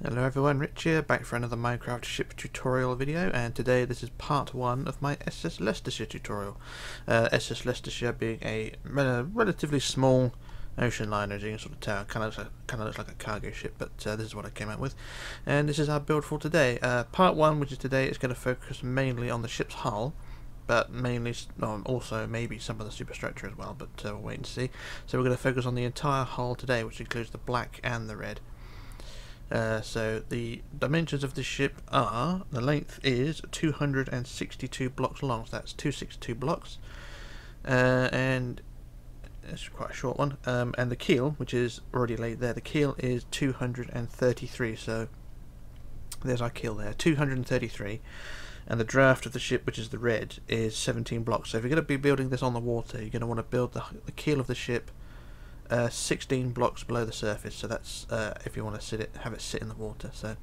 Hello everyone, Rich here, back for another Minecraft ship tutorial video, and today this is part 1 of my SS Leicestershire tutorial. SS Leicestershire being a relatively small ocean liner, as you can sort of tell. Kind of looks like a cargo ship, but this is what I came out with, and this is our build for today. Part 1, which is today, is going to focus mainly on the ship's hull, but mainly also maybe some of the superstructure as well, but we'll wait and see. So we're going to focus on the entire hull today, which includes the black and the red. So the dimensions of the ship are, the length is 262 blocks long, so that's 262 blocks, and it's quite a short one, and the keel, which is already laid there, the keel is 233, so there's our keel there, 233, and the draft of the ship, which is the red, is 17 blocks. So if you're going to be building this on the water, you're going to want to build the keel of the ship 16 blocks below the surface, so that's if you want to have it sit in the water. So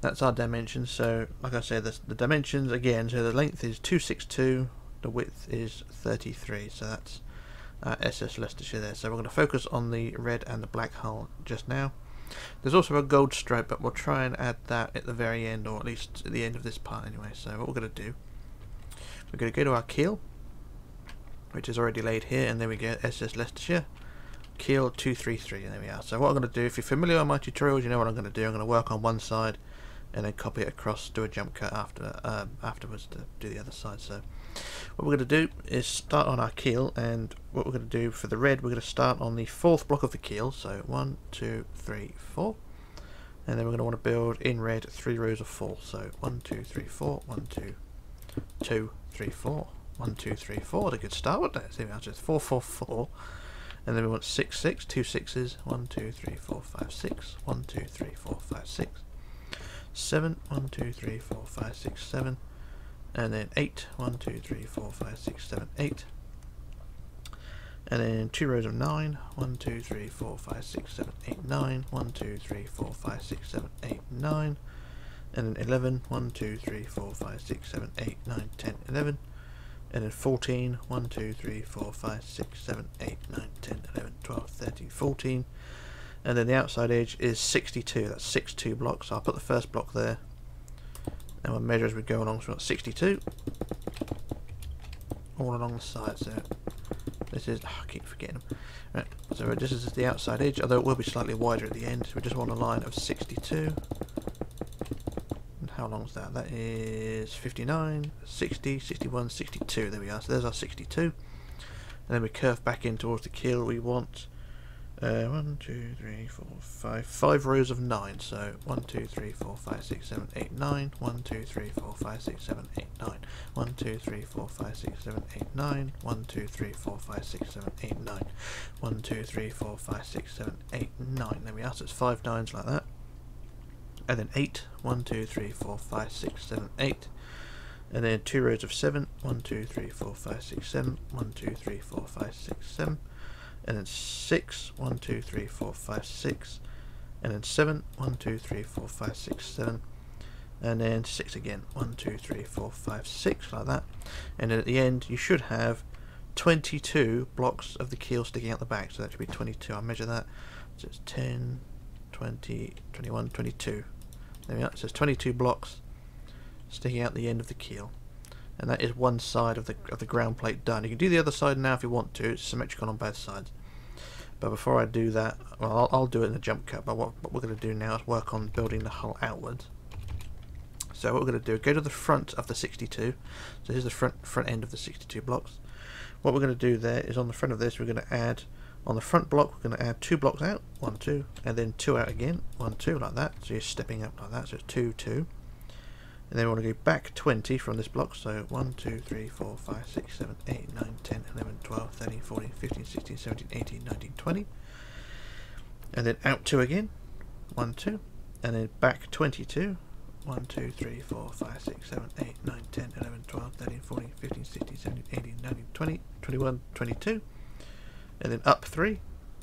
that's our dimensions. So like I said, the dimensions again, so the length is 262, the width is 33, so that's SS Leicestershire there. So we're going to focus on the red and the black hull just now. There's also a gold stripe, but we'll try and add that at the very end, or at least at the end of this part anyway. So what we're going to do, we're going to go to our keel, which is already laid here, and there we go, SS Leicestershire keel 233, and there we are. So what I'm going to do, if you're familiar with my tutorials, you know what I'm going to do. I'm going to work on one side and then copy it across, do a jump cut afterwards to do the other side. So what we're going to do is start on our keel, and what we're going to do for the red, we're going to start on the 4th block of the keel, so 1, 2, 3, 4, and then we're going to want to build in red 3 rows of 4, so 1, 2, 3, 4, 1, 2, 2, 3, 4, 1, 2, 3, 4, to get started. Let's see, that's just 4, 4, 4. And then we want 6, 6, 2 6s, 1, 2, 3, 4, 5, 6, 1, 2, 3, 4, 5, 6, 7, 1, 2, 3, 4, 5, 6, 7, and then 8, 1, 2, 3, 4, 5, 6, 7, 8, and then 2 rows of 9, 1, 2, 3, 4, 5, 6, 7, 8, 9, 1, 2, 3, 4, 5, 6, 7, 8, 9, and then 11, 1, 2, 3, 4, 5, 6, 7, 8, 9, 10, 11. And then 14, 1, 2, 3, 4, 5, 6, 7, 8, 9, 10, 11, 12, 13, 14. And then the outside edge is 62, that's 62 blocks. So I'll put the first block there, and we'll measure as we go along. So we've got 62 all along the side. So this is, I keep forgetting them. Right, so this is the outside edge, although it will be slightly wider at the end. So we just want a line of 62. How long is that? That is 59, 60, 61, 62. There we are. So there's our 62. And then we curve back in towards the keel. We want 1, 2, 3, 4, 5, 5 rows of 9. So 1, 2, 3, 4, 5, 6, 7, 8, 9. 1, 2, 3, 4, 5, 6, 7, 8, 9. 1, 2, 3, 4, 5, 6, 7, 8, 9. 1, 2, 3, 4, 5, 6, 7, 8, 9. 1, 2, 3, 4, 5, 6, 7, 8, 9. There we are. So it's 5 nines like that. And then 8, 1, 2, 3, 4, 5, 6, 7, 8, and then 2 rows of 7, 1, 2, 3, 4, 5, 6, 7, 1, 2, 3, 4, 5, 6, 7, and then 6, 1, 2, 3, 4, 5, 6, and then 7, 1, 2, 3, 4, 5, 6, 7, and then 6 again, 1, 2, 3, 4, 5, 6, like that. And then at the end you should have 22 blocks of the keel sticking out the back, so that should be 22, I'll measure that, so it's 10, 20, 21, 22. There we are. So it's 22 blocks sticking out the end of the keel, and that is one side of the ground plate done. You can do the other side now if you want to. It's symmetrical on both sides. But before I do that, well, I'll do it in the jump cut. But what we're going to do now is work on building the hull outwards. So what we're going to do, go to the front of the 62. So here's the front end of the 62 blocks. What we're going to do there is on the front of this, we're going to add. On the front block, we're going to add 2 blocks out, 1, 2, and then 2 out again, 1, 2, like that, so you're stepping up like that, so it's 2, 2. And then we want to go back 20 from this block, so 1, 2, 3, 4, 5, 6, 7, 8, 9, 10, 11, 12, 13, 14, 15, 16, 17, 18, 19, 20. And then out 2 again, 1, 2, and then back 22. 1, 2, 3, 4, 5, 6, 7, 8, 9, 10, 11, 12, 13, 14, 15, 16, 17, 18, 19, 20, 21, 22. And then up 3,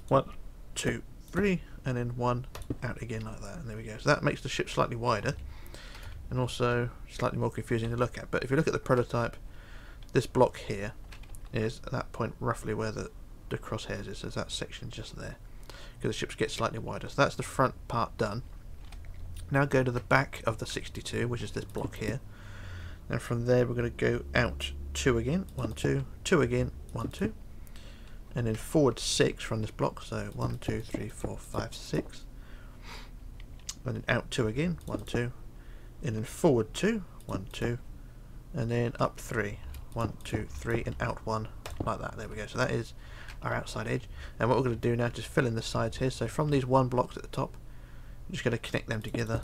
1, 2, 3, and then 1 out again like that, and there we go. So that makes the ship slightly wider, and also slightly more confusing to look at. But if you look at the prototype, this block here is at that point roughly where the crosshairs is, so that section just there, because the ships get slightly wider. So that's the front part done. Now go to the back of the 62, which is this block here. And from there we're going to go out 2 again, 1, 2, 2 again, 1, 2. And then forward 6 from this block, so 1, 2, 3, 4, 5, 6. And then out 2 again, 1, 2. And then forward 2, 1, 2. And then up 3, 1, 2, 3, and out 1, like that. There we go. So that is our outside edge. And what we're going to do now is just fill in the sides here. So from these one blocks at the top, I'm just going to connect them together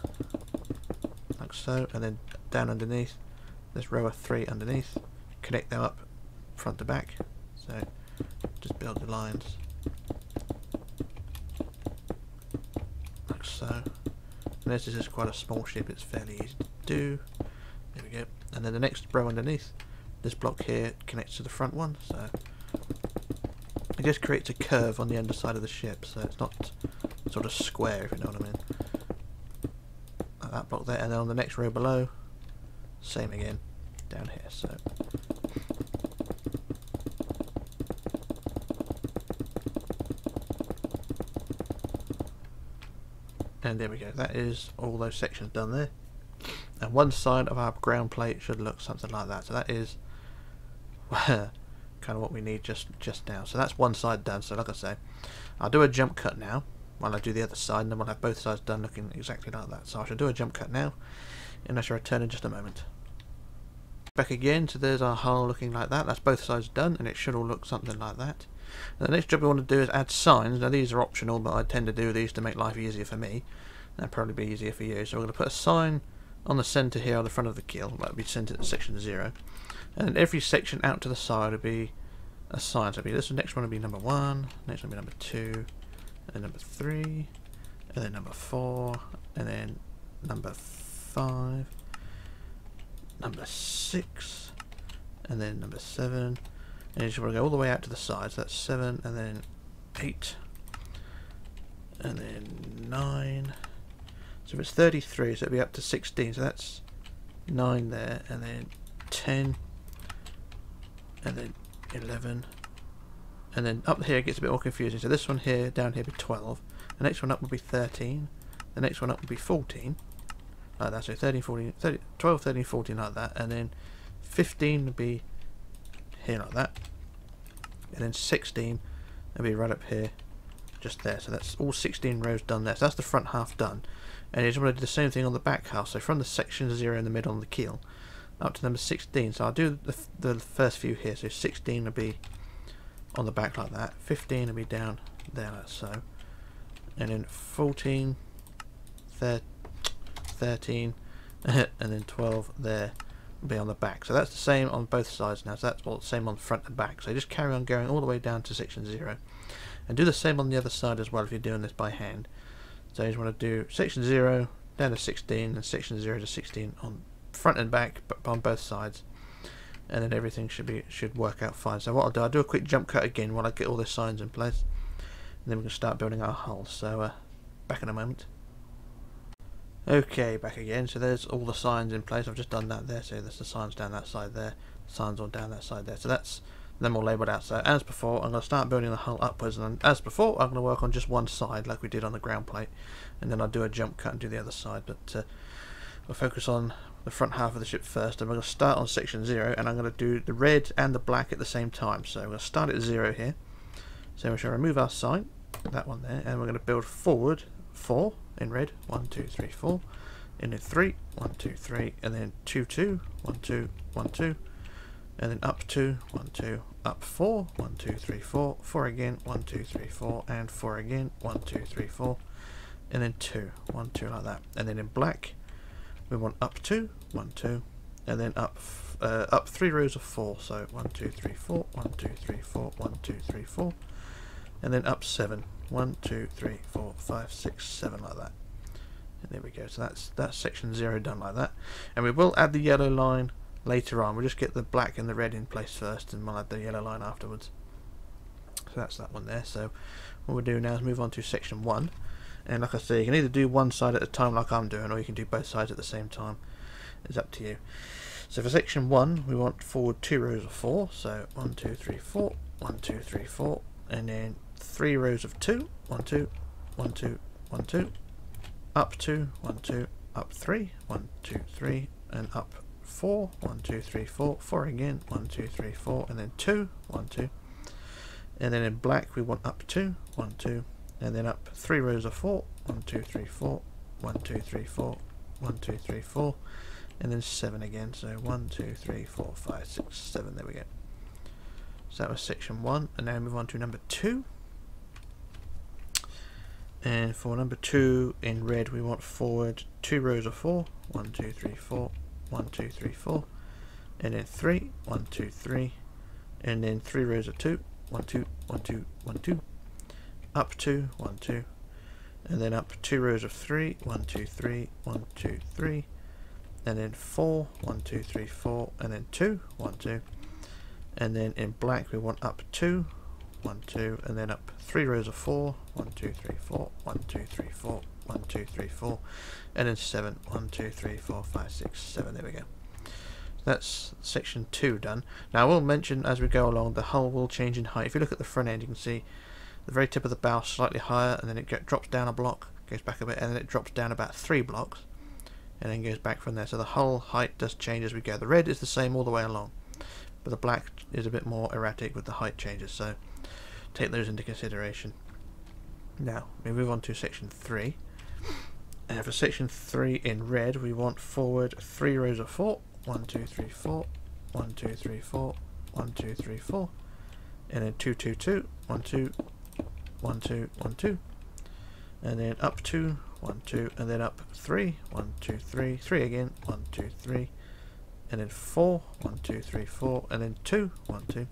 like so. And then down underneath, this row of 3 underneath, connect them up front to back. So just build the lines like so. And as this is quite a small ship, it's fairly easy to do. There we go. And then the next row underneath, this block here connects to the front one, so it just creates a curve on the underside of the ship, so it's not sort of square, if you know what I mean. Like that block there, and then on the next row below, same again, down here, so. And there we go, that is all those sections done there. And one side of our ground plate should look something like that. So that is kind of what we need just now. So that's one side done. So like I say, I'll do a jump cut now while I do the other side, and then we'll have both sides done looking exactly like that. So I shall do a jump cut now, and I shall return in just a moment. Back again, so there's our hull looking like that. That's both sides done, and it should all look something like that. And the next job we want to do is add signs. Now these are optional, but I tend to do these to make life easier for me. That'll probably be easier for you. So we're going to put a sign on the centre here on the front of the keel. That would be centred at section 0. And then every section out to the side would be a sign. So this next one would be number 1, next one would be number 2, and then number 3, and then number 4, and then number 5, number 6, and then number 7. And you just want to go all the way out to the side. So that's 7, and then 8, and then 9. So if it's 33, so it'll be up to 16, so that's 9 there, and then 10, and then 11, and then up here it gets a bit more confusing. So this one here, down here, will be 12, the next one up will be 13, the next one up will be 14, like that, so 13, 14, 30, 12, 13, 14, like that, and then 15 will be here like that, and then 16 will be right up here, just there. So that's all 16 rows done there. So that's the front half done. And you just want to do the same thing on the back half. So from the section 0 in the middle on the keel up to number 16. So I'll do the first few here. So 16 will be on the back like that. 15 will be down there like so. And then 14, 13, and then 12 there will be on the back. So that's the same on both sides now. So that's all the same on front and back. So just carry on going all the way down to section 0. And do the same on the other side as well if you're doing this by hand. So you just want to do section 0 down to 16 and section 0 to 16 on front and back, but on both sides. And then everything should work out fine. So what I'll do a quick jump cut again while I get all the signs in place. And then we can start building our hull. So back in a moment. Okay, back again. So there's all the signs in place. I've just done that there. So there's the signs down that side there. Signs all down that side there. So that's them all labelled out. So as before, I'm going to start building the hull upwards, and as before I'm going to work on just one side like we did on the ground plate, and then I'll do a jump cut and do the other side, but we'll focus on the front half of the ship first. And we're going to start on section 0, and I'm going to do the red and the black at the same time. So we're going to start at 0 here, so we shall remove our sign, that one there, and we're going to build forward 4 in red, 1 2 3 4, and then 3, 1 2 3, and then 2 2, 1 2 1 2, and then up 2, 1, 2, up 4, 1, 2, 3, 4, 4 again, 1, 2, 3, 4, and 4 again, 1, 2, 3, 4, and then 2, 1, 2, like that. And then in black, we want up 2, 1, 2, and then up 3 rows of 4, so 1, 2, 3, 4, 1, 2, 3, 4, 1, 2, 3, 4, and then up 7, 1, 2, 3, 4, 5, 6, 7, like that. And there we go, so that's section 0 done like that. And we will add the yellow line later on. We'll just get the black and the red in place first, and we'll add the yellow line afterwards. So that's that one there. So what we'll do now is move on to section 1, and like I say, you can either do one side at a time like I'm doing, or you can do both sides at the same time. It's up to you. So for section 1 we want forward 2 rows of 4, so 1, 2, 3, 4, 1, 2, 3, 4, and then 3 rows of 2, 1, 2, 1, 2, 1, 2, up 2, 1, 2, up 3, 1, 2, 3, and up 4, 1, 2, 3, 4, 4 again, 1, 2, 3, 4, and then 2, 1, 2. And then in black we want up 2, 1, 2, and then up 3 rows of 4, 1, 2, 3, 4, 1, 2, 3, 4, 1, 2, 3, 4, and then 7 again, so 1, 2, 3, 4, 5, 6, 7, there we go. So that was section 1, and now move on to number 2. And for number 2 in red we want forward 2 rows of 4, 1, 2, 3, 4, 1, 2, 3, 4, and then 3, 1, 2, 3, and then 3 rows of 2, 1, 2, 1, 2, 1, 2, up 2, 1, 2, and then up 2 rows of 3, 1, 2, 3, 1, 2, 3, and then 4, 1, 2, 3, 4, and then 2, 1, 2, and then in black we want up 2, 1, 2, and then up 3 rows of 4, 1, 2, 3, 4, 1, 2, 3, 4, 1, 2, 3, 4, and then 7, 1, 2, 3, 4, 5, 6, 7, there we go. That's section 2 done. Now I will mention as we go along the hull will change in height. If you look at the front end you can see the very tip of the bow slightly higher, and then it drops down a block, goes back a bit, and then it drops down about 3 blocks, and then goes back from there. So the hull height does change as we go. The red is the same all the way along, but the black is a bit more erratic with the height changes, so take those into consideration. Now we move on to section 3, and for section 3 in red we want forward 3 rows of 4, 1, 2, 3, 4, 1, 2, 3, 4, 1, 2, 3, 4, and then 2, 2, 2, 1, 2, 1, 2, 1, 2, and then up 2, 1, 2, and then up 3, 1, 2, 3, 3 again, 1, 2, 3, and then 4, 1, 2, 3, 4, and then 2, 1, 2,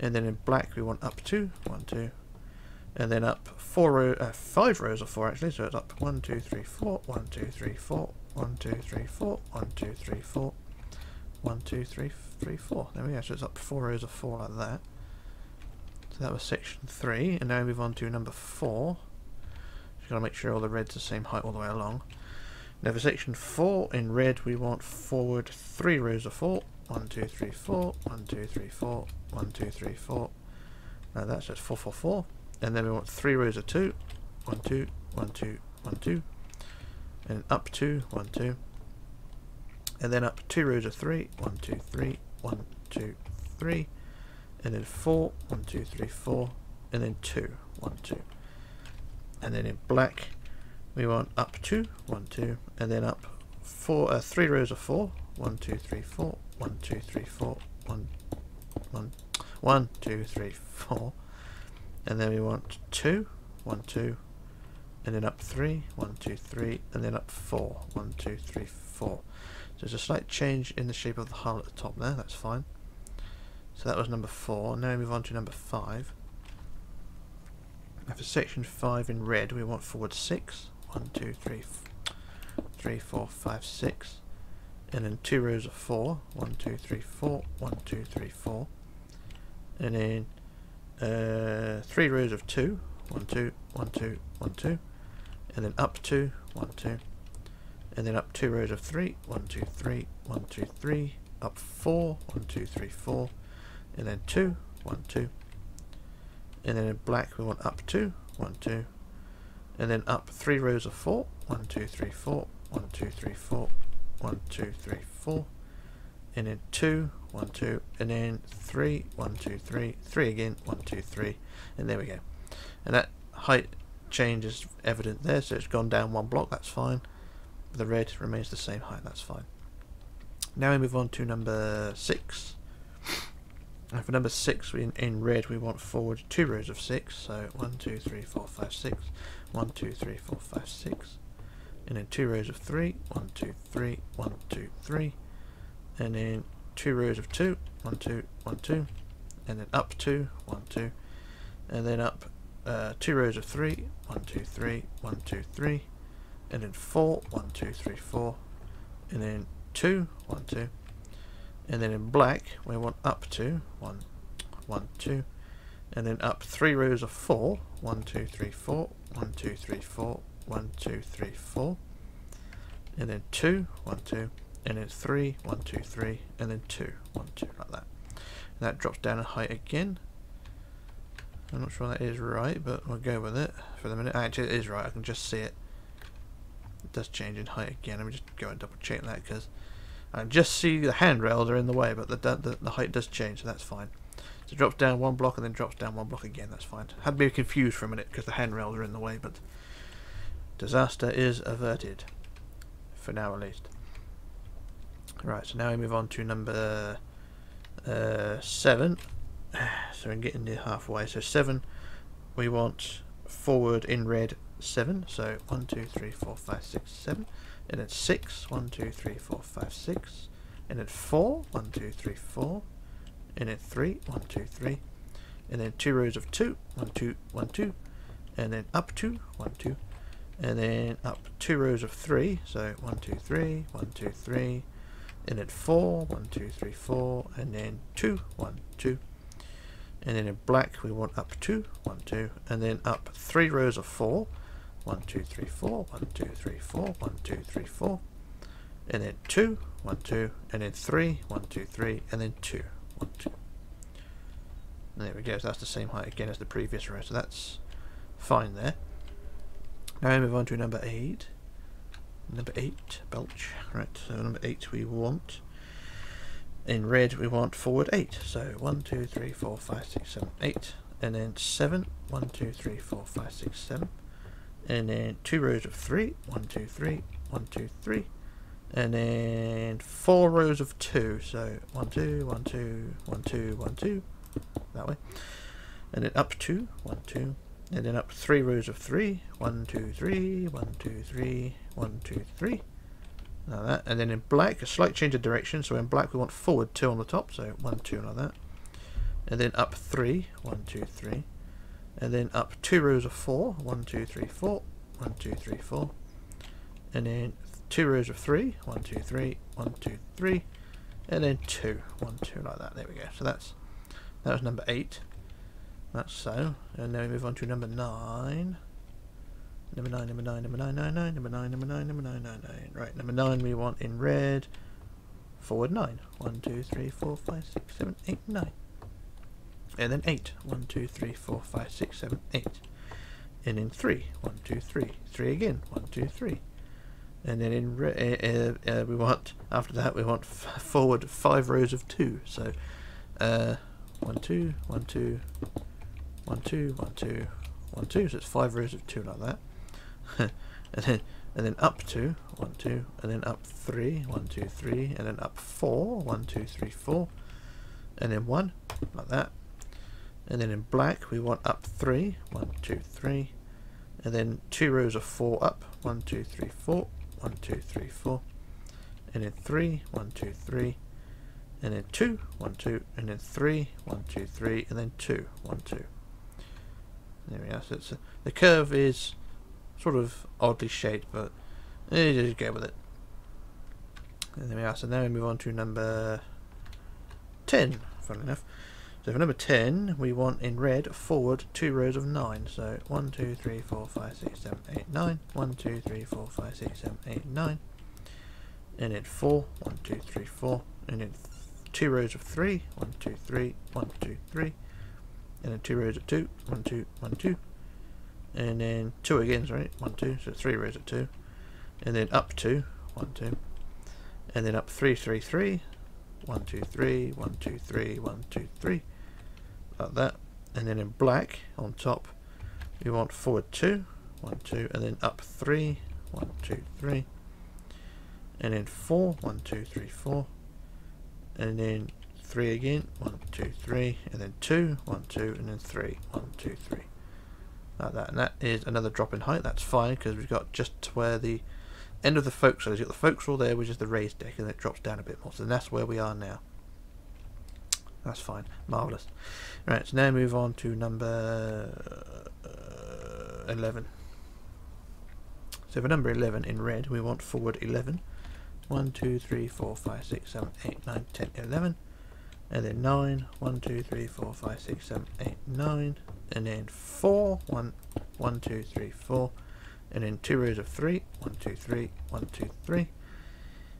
and then in black we want up 2, 1, 2, and then up 5 rows of 4 actually, so it's up 1, 2, 3, 4, 1, 2, 3, 4, 1, 2, 3, 4, 1, 2, 3, 4, 1, 2, 3, 3, 4, there we go, so it's up 4 rows of 4 like that. So that was section 3, and now we move on to number 4. Just got to make sure all the red's the same height all the way along. Now for section 4 in red we want forward 3 rows of 4, 1, 2, 3, 4, 1, 2, 3, 4, 1, 2, 3, 4, now that's just 4, 4, 4, and then we want 3 rows of 2, 1, 2, 1, 2, 1, 2, and up 2, 1, 2, and then up 2 rows of 3, 1, 2, 3, 1, 2, 3, and then 4, 1, 2, 3, 4, and then 2, 1, 2, and then in black we want up 2, 1, 2, and then up 3 rows of 4, 1, 2, 3, 4, 1, 2, 3, 4, 1, 2, 3, 4, and then we want 2, 1, 2, and then up 3, 1, 2, 3, and then up 4, 1, 2, 3, 4. So there's a slight change in the shape of the hull at the top there, that's fine. So that was number 4, now we move on to number 5. Now for section 5 in red we want forward 6, 1, 2, 3, 3, 4, 5, 6, and then 2 rows of 4, 1, 2, 3, 4, 1, 2, 3, 4, and then 3 rows of 2, 1, 2, 1, 2, 1, 2, and then up 2, 1, 2, and then up 2 rows of 3, 1, 2, 3, 1, 2, 3, up 4, 1, 2, 3, 4, and then 2, 1, 2, and then in black we want up 2, 1, 2, and then up 3 rows of 4, 1, 2, 3, 4, 1, 2, 3, 4, 1, 2, 3, 4, and then 2, 1, 2, and then 3, 1, 2, 3, 3 again, 1, 2, 3, and there we go. And that height change is evident there, so it's gone down 1 block, that's fine. The red remains the same height, that's fine. Now we move on to number 6. And for number 6 in red we want forward 2 rows of 6, so 1, 2, 3, 4, 5, 6, 1, 2, 3, 4, 5, 6, and then 2 rows of 3, 1, 2, 3, 1, 2, 3, and then 2 rows of 2, 1, 2, 1, 2, and then up 2, 1, 2, and then up 2 rows of 3, 1, 2, 3, 1, 2, 3, and then 4, 1, 2, 3, 4, and then 2, 1, 2, and then in black we want up 2, 1, 1, 2, and then up 3 rows of 4, 1, 2, 3, 4, 1, 2, 3, 4, 1, 2, 3, 4, and then 2, 1, 2, and then 3, 1, 2, 3, and then 2, 1, 2, like that. And that drops down in height again. I'm not sure that is right, but we'll go with it for the minute. Actually, it is right, I can just see it. does change in height again. Let me just go and double check that, because I just see the handrails are in the way, but the height does change, so that's fine. So it drops down one block and then drops down one block again, that's fine. Had me confused for a minute because the handrails are in the way, but disaster is averted, for now at least. Right, so now we move on to number 7. So we're getting near halfway. So 7, we want forward in red 7. So 1, 2, 3, 4, 5, 6, 7. And then 6. 1, 2, 3, 4, 5, 6. And then 4. 1, 2, 3, 4. And then 3. 1, 2, 3. And then 2 rows of 2. 1, 2, 1, 2. And then up 2. 1, 2. And then up 2 rows of 3. So 1, 2, 3. 1, 2, 3. And then 4, 1, 2, 3, 4, and then 2, 1, 2. And then in black we want up 2, 1, 2, and then up 3 rows of 4. 1, 2, 3, 4, 1, 2, 3, 4, 1, 2, 3, 4. And then 2, 1, 2, and then 3, 1, 2, 3, and then 2, 1, 2. And there we go, so that's the same height again as the previous row, so that's fine there. Now we move on to number 8. Number 8, Belch. Right, so number 8 we want, in red we want forward 8. So 1, 2, 3, 4, 5, 6, 7, 8. And then 7, 1, 2, 3, 4, 5, 6, 7. And then 2 rows of 3, 1, 2, 3, 1, 2, 3. And then 4 rows of 2, so 1, 2, 1, 2, 1, 2, 1, 2. That way. And then up 2, 1, 2. And then up 3 rows of 3, 1, 2, 3, 1, 2, 3, 1, 2, 3, like that. And then in black, a slight change of direction, so in black we want forward 2 on the top, so 1, 2, like that. And then up 3, 1, 2, 3. And then up 2 rows of 4, 1, 2, 3, 4, 1, 2, 3, 4. And then 2 rows of 3, 1, 2, 3, 1, 2, 3. And then 2, 1, 2, like that. There we go. So that was number 8. That's so. And now we move on to number 9. Number 9, number 9, number 9, 9, 9, number 9, number 9, number 9, 9, 9. Right, number 9 we want in red. Forward 9. 1, 2, 3, 4, 5, 6, 7, 8, 9. And then 8. 1, 2, 3, 4, 5, 6, 7, 8. And then 3. 1, 2, 3. 3 again. 1, 2, 3. And then in red, we want, after that, we want forward 5 rows of 2. So, 1, 2, 1, 2. 1, 2, 1, 2, 1, 2, so it's 5 rows of 2 like that. and then up 2, 1, 2, and then up 3, 1, 2, 3, and then up 4, 1, 2, 3, 4, and then 1, like that. And then in black we want up 3, 1, 2, 3, and then 2 rows of 4 up, 1, 2, 3, 4, 1, 2, 3, 4, and then 3, 1, 2, 3, and then 2, 1, 2, and then 3, 1, 2, 3, and then 2, 1, 2. There we are. So it's the curve is sort of oddly shaped, but you just go with it. And there we are. So now we move on to number 10. Funnily enough, so for number 10, we want in red forward 2 rows of 9. So 1, 2, 3, 4, 5, 6, 7, 8, 9. 1, 2, 3, 4, 5, 6, 7, 8, 9. And then 4, 1, 2, 3, 4. And then 2 rows of 3. 1, 2, 3. 1, 2, 3. And then 2 rows of 2, 1, 2, 1, 2. And then 2 again, sorry, 1, 2, so 3 rows of 2. And then up 2, 1, 2. And then up 3, 3, 3. 1, 2, 3, 1, 2, 3, 1, 2, 3. Like that. And then in black, on top, we want forward 2, 1, 2. And then up 3, 1, 2, 3. And then 4, 1, 2, 3, 4. And then 3 again, 1, 2, 3, and then 2, 1, 2, and then 3, 1, 2, 3. Like that, and that is another drop in height. That's fine, because we've got just to where the end of the forecastle is. You've got the forecastle there, which is the raised deck, and it drops down a bit more. So that's where we are now. That's fine. Marvellous. Right, so now move on to number 11. So for number 11 in red, we want forward 11. 1, 2, 3, 4, 5, 6, 7, 8, 9, 10, 11. And then 9, 1, 2, 3, 4, 5, 6, 7, 8, 9. And then 4, 1, 1, 2, 3, 4. And then 2 rows of 3, 1, 2, 3, 1, 2, 3.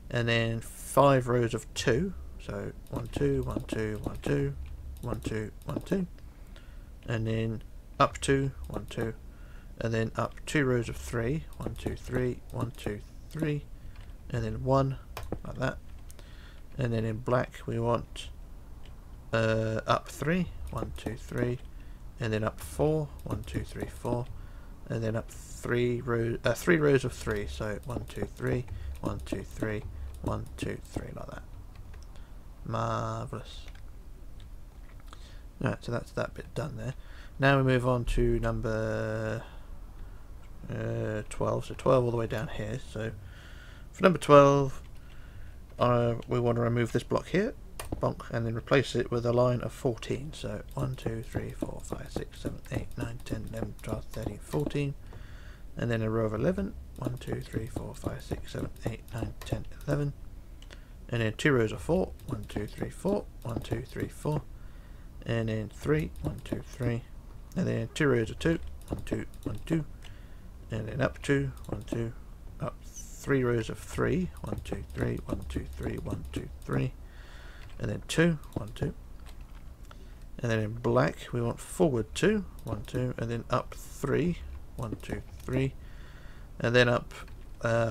And then 5 rows of 2. So 1, 2, 1, 2, 1, 2, 1, 2, 1, 2. And then up 2, 1, 2. and then up two rows of three, 1, 2, 3, 1, 2, 3, and then one like that. And then in black we want up three, 1, 2, 3, and then up four, 1, 2, 3, 4, and then up three rows of three, so 1, 2, 3, 1, 2, 3, 1, 2, 3 like that. Marvellous. Right, so that's that bit done there. Now we move on to number 12, so 12 all the way down here. So for number 12, we want to remove this block here, bonk, and then replace it with a line of 14. So 1, 2, 3, 4, 5, 6, 7, 8, 9, 10, 11, 12, 13, 14, and then a row of 11. 1, 2, 3, 4, 5, 6, 7, 8, 9, 10, 11, and then two rows of 4. 1, 2, 3, 4, 1, 2, 3, 4. And then 3, 1, 2, 3, and then two rows of 2, 1, 2, 1, 2, and then up 2, 1, 2, up three rows of 3, 1, 2, 3, 1, 2, 3, 1, 2, 3, and then 2, 1, 2, and then in black we want forward 2, 1, 2, and then up 3, 1, 2, 3, and then up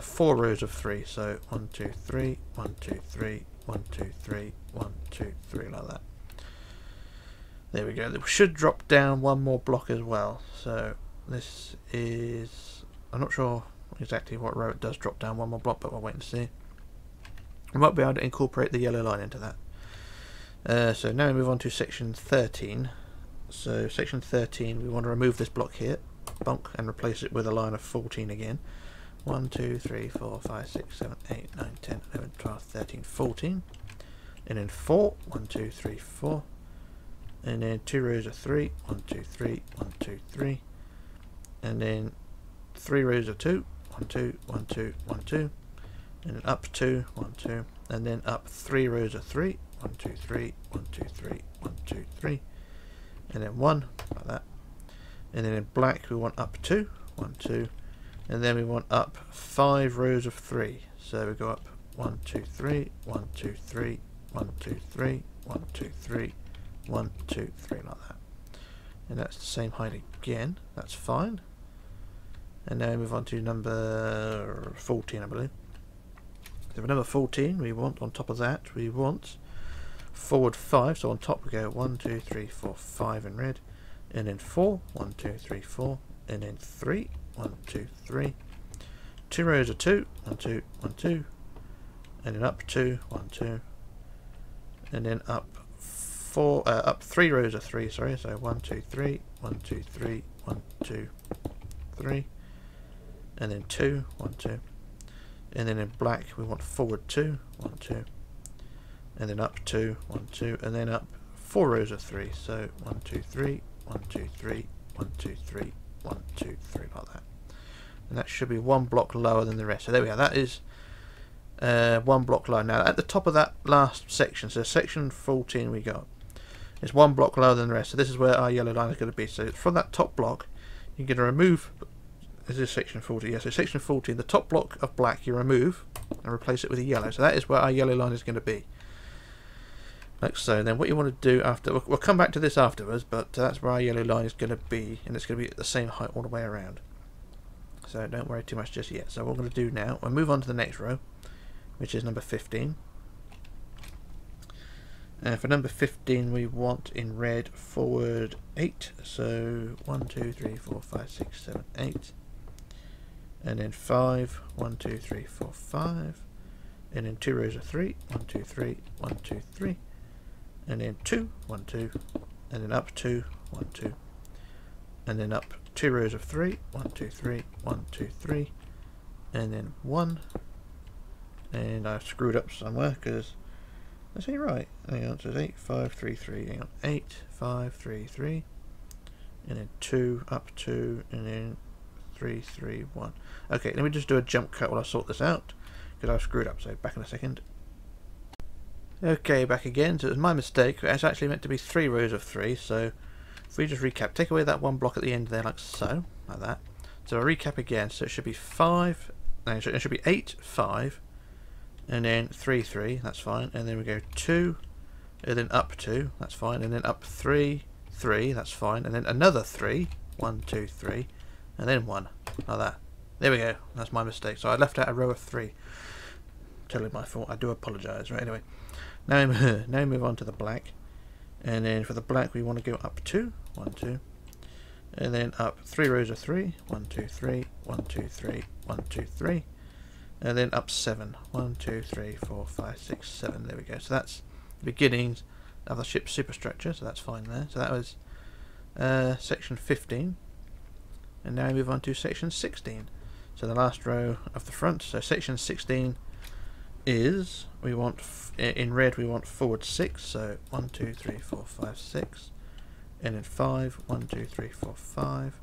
four rows of 3, so 1, 2, 3, 1, 2, 3, 1, 2, 3, 1, 2, 3, like that. There we go. It should drop down one more block as well. So this is, I'm not sure exactly what row it does drop down one more block, but we'll wait and see. We might be able to incorporate the yellow line into that. So now we move on to section 13. So section 13, we want to remove this block here, bonk, and replace it with a line of 14 again. 1, 2, 3, 4, 5, 6, 7, 8, 9, 10, 11, 12, 13, 14. And then 4, 1, 2, 3, 4. And then two rows of 3, 1, 2, 3, 1, 2, 3, and then three rows of 2, 1, 2, 1, 2, 1, 2, and then up 2, 1, 2, and then up three rows of 3, 1, 2, 3, 1, 2, 3, 1, 2, 3, and then 1, like that. And then in black we want up 2, 1, 2, and then we want up five rows of 3, so we go up 1, 2, 3, 1, 2, 3, 1, 2, 3, 1, 2, 3, 1, 2, 3 like that, and that's the same height again. That's fine. And now we move on to number 14, I believe. So for number 14, we want on top of that we want forward 5. So on top we go 1, 2, 3, 4, 5 in red, and then 4, 1, 2, 3, 4, and then 3, 1, 2, 3, two rows of 2, 1, 2, 1, 2, and then up 2, 1, 2, and then up. Up three rows of 3, sorry, so 1, 2, 3, 1, 2, 3, 1, 2, 3, and then 2, 1, 2, and then in black we want forward 2, 1, 2, and then up 2, 1, 2, and then up four rows of 3, so 1, 2, 3, 1, 2, 3, 1, 2, 3, 1, 2, 3 like that, and that should be one block lower than the rest. So there we are. That is one block lower. Now at the top of that last section, so section 14 we got. It's one block lower than the rest, so this is where our yellow line is going to be. So from that top block, you're going to remove, this is section 14, yeah, so section 14, the top block of black you remove and replace it with a yellow. So that is where our yellow line is going to be. Like so. And then what you want to do after, we'll come back to this afterwards, but that's where our yellow line is going to be, and it's going to be at the same height all the way around. So don't worry too much just yet. So what we're going to do now, we'll move on to the next row, which is number 15. And for number 15 we want in red forward 8, so 1, 2, 3, 4, 5, 6, 7, 8, and then 5, 1, 2, 3, 4, 5, and then two rows of 3, 1, 2, 3, 1, 2, 3, and then 2, 1, 2, and then up 2, 1, 2, and then up two rows of 3, 1, 2, 3, 1, 2, 3, and then 1, and I've screwed up somewhere because that's ain't right. Hang on, so it's 8, 5, 3, 3. Hang on, 8, 5, 3, 3, and then 2, up 2, and then 3, 3, 1. Okay, let me just do a jump cut while I sort this out because I've screwed up. So back in a second. Okay, back again. So it was my mistake. It's actually meant to be three rows of 3. So if we just recap, take away that one block at the end there, like so, like that. So I recap again. So it should be 5. No, it should be 8, 5. And then 3, 3, that's fine, and then we go 2, and then up 2, that's fine, and then up 3, 3, that's fine, and then another 3, 1, 2, 3, and then one, like that. There we go. That's my mistake. So I left out a row of three. Totally my fault. I do apologise. Right, anyway. Now we move on to the black. And then for the black, we want to go up two. One, two. And then up three rows of three. One, two, three. One, two, three. One, two, three. And then up seven. One, two, three, four, five, six, seven. There we go. So that's the beginnings of the ship's superstructure. So that's fine there. So that was section 15. And now we move on to section 16. So the last row of the front. So section 16 is, we want, in red we want forward 6, so 1, 2, 3, 4, 5, 6, and then 5, 1, 2, 3, 4, 5,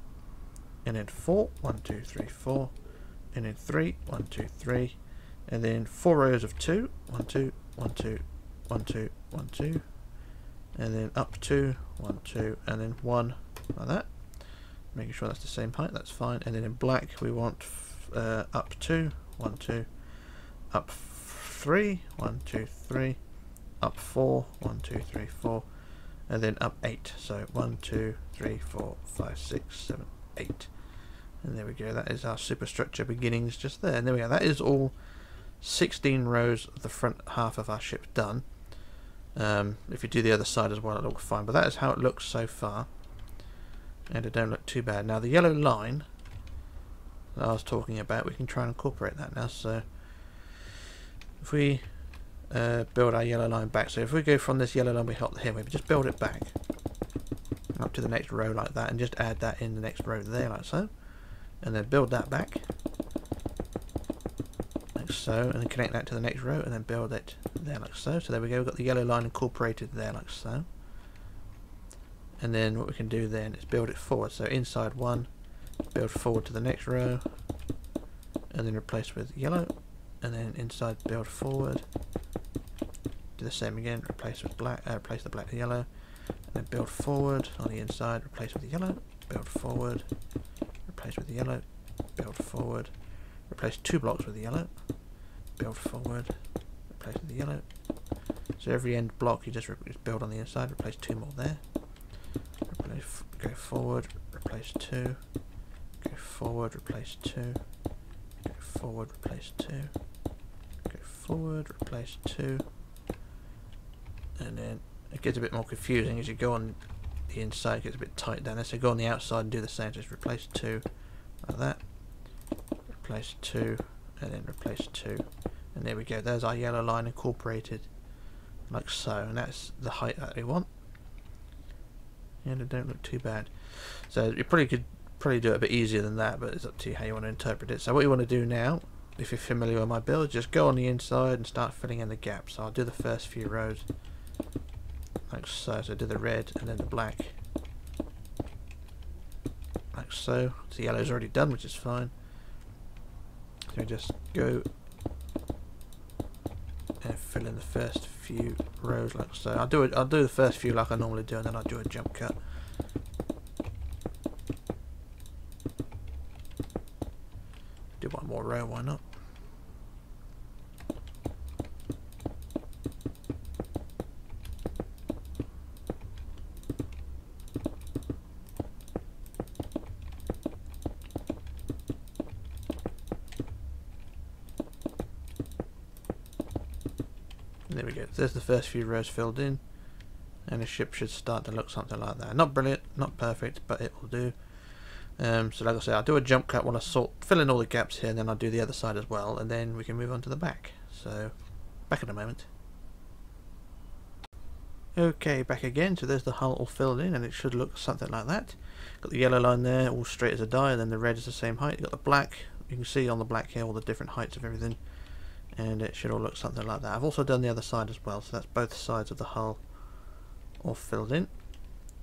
and then 4, 1, 2, 3, 4, and then 3, 1, 2, 3, and then 4 rows of 2, 1, 2, 1, 2, 1, 2, 1, 2, and then up 2, 1, 2, and then 1, like that, making sure that's the same height, that's fine, and then in black we want up 2, 1, 2, up 3, 1, 2, 3, up 4, 1, 2, 3, 4, and then up 8. So 1, 2, 3, 4, 5, 6, 7, 8. And there we go. That is our superstructure beginnings just there. And there we go. That is all 16 rows of the front half of our ship done. If you do the other side as well, it'll look fine. But that is how it looks so far. And it don't look too bad. Now the yellow line that I was talking about, we can try and incorporate that now. So if we build our yellow line back, so if we go from this yellow line we hop here, we just build it back up to the next row like that, and just add that in the next row there like so, and then build that back like so, and then connect that to the next row, and then build it there like so. So there we go, we've got the yellow line incorporated there like so. And then what we can do then is build it forward, so inside one, build forward to the next row, and then replace with yellow. And then inside, build forward, do the same again, replace with black, replace the black with yellow, and then build forward on the inside, replace with yellow, build forward, replace with yellow, build forward, replace two blocks with yellow, build forward, replace with yellow. So every end block you just build on the inside, replace two more there, replace, go forward, replace two, go forward, replace two, go forward, replace two, forward, replace two, and then it gets a bit more confusing as you go on the inside, it gets a bit tight down there, so go on the outside and do the same, just replace two like that, replace two, and then replace two, and there we go, there's our yellow line incorporated like so, and that's the height that we want, and it don't look too bad. So you could probably do it a bit easier than that, but it's up to you how you want to interpret it. So what you want to do now, if you're familiar with my build, just go on the inside and start filling in the gaps. So I'll do the first few rows like so, so do the red and then the black like so. So the yellow's already done, which is fine, so just go and fill in the first few rows like so. I'll do the first few like I normally do, and then I'll do a jump cut. Do one more row, why not? There we go, there's the first few rows filled in, and the ship should start to look something like that. Not brilliant, not perfect, but it will do. So like I say, I'll do a jump cut when I fill in all the gaps here, and then I'll do the other side as well, and then we can move on to the back. So, back in a moment. Okay, back again. So there's the hull all filled in, and it should look something like that. Got the yellow line there, all straight as a die, and then the red is the same height. You've got the black, you can see on the black here all the different heights of everything, and it should all look something like that. I've also done the other side as well, so that's both sides of the hull all filled in.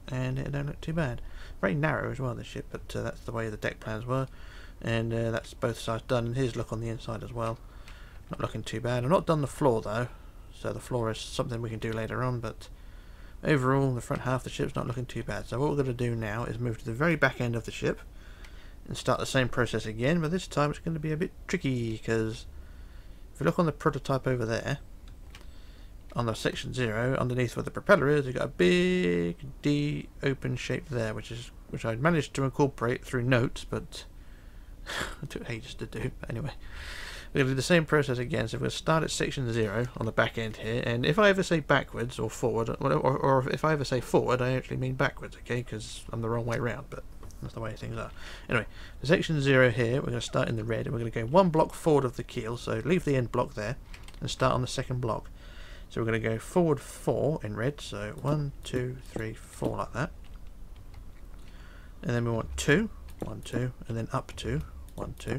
And it don't look too bad. Very narrow as well, this ship, but that's the way the deck plans were, and that's both sides done. And here's a look on the inside as well, not looking too bad. I've not done the floor though, so the floor is something we can do later on, but overall the front half of the ship's not looking too bad. So what we're going to do now is move to the very back end of the ship and start the same process again, but this time it's going to be a bit tricky, because if you look on the prototype over there, on the section 0, underneath where the propeller is, you've got a big D open shape there, which I managed to incorporate through notes, but it took ages to do. But anyway, we're going to do the same process again. So we're going to start at section 0 on the back end here, and if I ever say backwards or forward, or if I ever say forward, I actually mean backwards, okay, because I'm the wrong way around, but that's the way things are. Anyway, section 0 here, we're going to start in the red, and we're going to go one block forward of the keel, so leave the end block there, and start on the second block. So we're going to go forward 4 in red, so 1, 2, 3, 4 like that. And then we want 2, 1, 2, and then up 2, 1, 2. So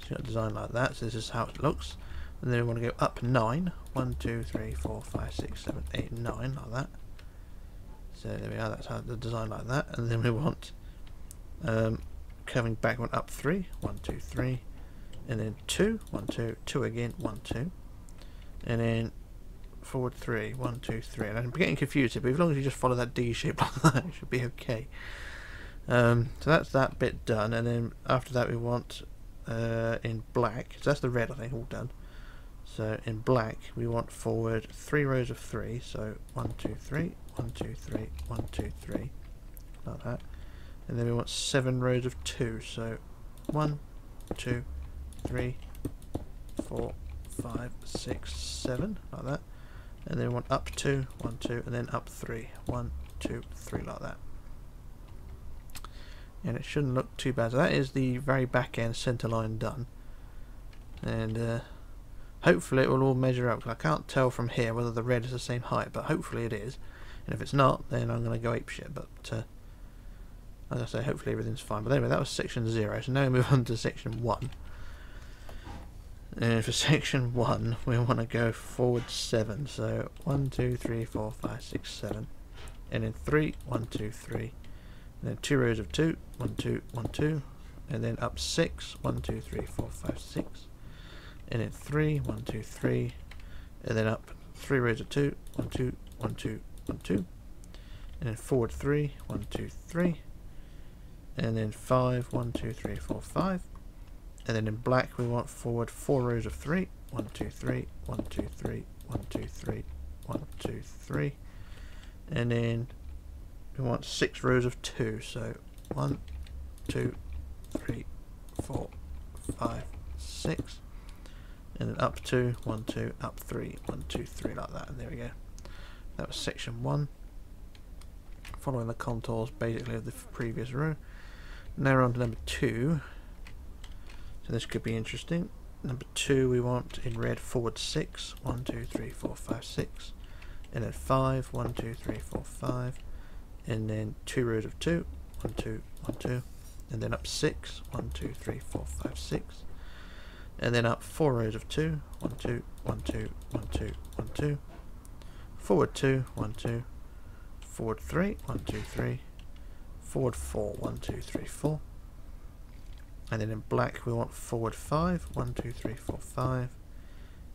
you've got a design like that, so this is how it looks. And then we want to go up 9, 1, 2, 3, 4, 5, 6, 7, 8, 9, like that. So there we are, that's how the design like that. And then we want curving back one up 3, 1, 2, 3, and then 2, 1, 2, 2 again, 1, 2. And then forward 3, 1, 2, 3. And I'm getting confused here, but as long as you just follow that D shape like that, it should be okay. So that's that bit done, and then after that we want in black, so that's the red I think, all done. So in black we want forward 3 rows of 3, so 1, 2, 3, 1, 2, 3, 1, 2, 3, like that. And then we want 7 rows of 2, so 1, 2, 3, 4, 5, 6, 7, like that. And then we want up 2, 1, 2, and then up 3, 1, 2, 3, like that. And it shouldn't look too bad. So that is the very back end centre line done, and hopefully it will all measure up, because I can't tell from here whether the red is the same height, but hopefully it is, and if it's not then I'm going to go apeshit. But as I say, hopefully everything's fine. But anyway, that was section 0, so now we move on to section 1, and for section 1 we want to go forward 7, so 1, 2, 3, 4, 5, 6, 7, and then 3, 1, 2, 3, and then 2 rows of 2, 1, 2, 1, 2, and then up 6, 1, 2, 3, 4, 5, 6, and then 3, 1, 2, 3, and then up 3 rows of 2, 1, 2, 1, 2, 1, 2, and then forward 3, 1, 2, 3, and then 5, 1, 2, 3, 4, 5, and then in black we want forward 4 rows of 3, 1, 2, 3, 1, 2, 3, 1, 2, 3, 1, 2, 3, and then we want 6 rows of 2, so 1, 2, 3, 4, 5, 6, and then up 2, 1, 2, up 3, 1, 2, 3, like that, and there we go. That was section 1, following the contours basically of the previous row. Now we're on to number 2, so this could be interesting. Number 2 we want in red forward 6, 1, 2, 3, 4, 5, 6, and then 5, 1, 2, 3, 4, 5, and then 2 rows of 2, 1, 2, 1, 2, and then up 6, 1, 2, 3, 4, 5, 6, and then up 4 rows of 2, 1, 2, 1, 2, 1, 2, 1, 2, forward 2, 1, 2, forward 3, 1, 2, 3, forward 4, 1, 2, 3, 4, and then in black we want forward 5, 1, 2, 3, 4, 5,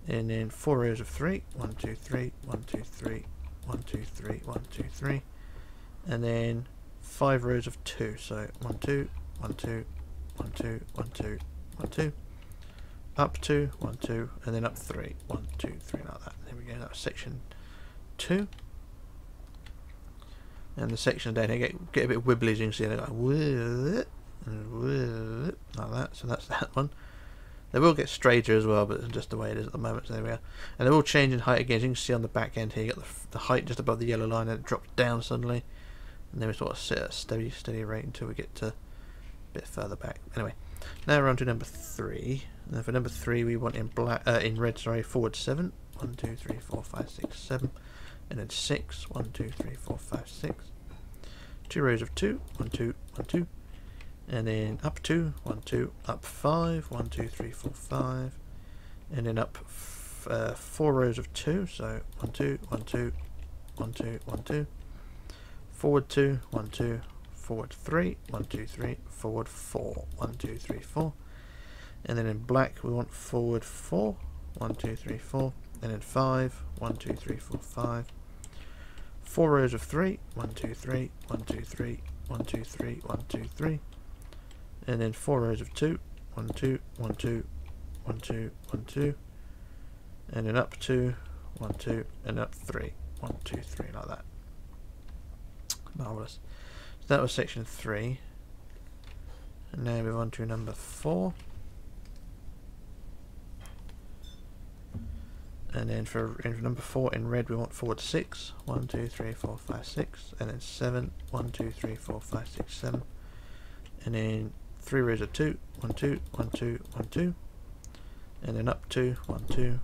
and then 4 rows of 3, 1, 2, 3, 1, 2, 3, 1, 2, 3, 1, 2, 3, and then 5 rows of 2, so 1, 2, 1, 2, 1, 2, 1, 2, 1, 2, up 2, 1, 2, and then up 3, 1, 2, 3, like that. There we go, that's section 2. And the section down here get a bit wibbly, as you can see, they're like, like that, so that's that one. They will get straighter as well, but it's just the way it is at the moment, so there we are. And they're all changing height again, as you can see on the back end here, you got the height just above the yellow line, and it drops down suddenly. And then we sort of sit at a steady rate until we get to a bit further back. Anyway, now we're on to number 3. And for number 3 we want in black, in red, sorry, forward 7. 1, 2, 3, 4, 5, 6, 7. And then 6. 1, 2, 3, 4, 5, 6. 2 rows of 2. 1, 2, 1, 2. And then up 2. 1, 2. Up 5. 1, 2, 3, 4, 5. And then up 4 rows of 2. So 1, 2, 1, 2, 1, 2, 1, 2. Forward 2, 1, 2, forward 3, 1, 2, 3, forward 4, 1, 2, 3, 4. And then in black we want forward 4, 1, 2, 3, 4. And then 5, 1, 2, 3, 4, 5. 4 rows of 3, 1, 2, 3, 1, 2, 3, 1, 2, 3, 1, 2, 3. And then 4 rows of 2, 1, 2, 1, 2, 1, 2, 1, 2. And then up 2, one, two, and up three. One, two, three, like that. Marvellous. So that was section 3. And now we move on to number 4. And then for number 4 in red we want forward 6. 1, 2, 3, 4, 5, 6. And then 7. 1, 2, 3, 4, 5, 6, 7. And then 3 rows of 2. 1, 2, 1, 2, 1, 2. And then up 2, 1, 2.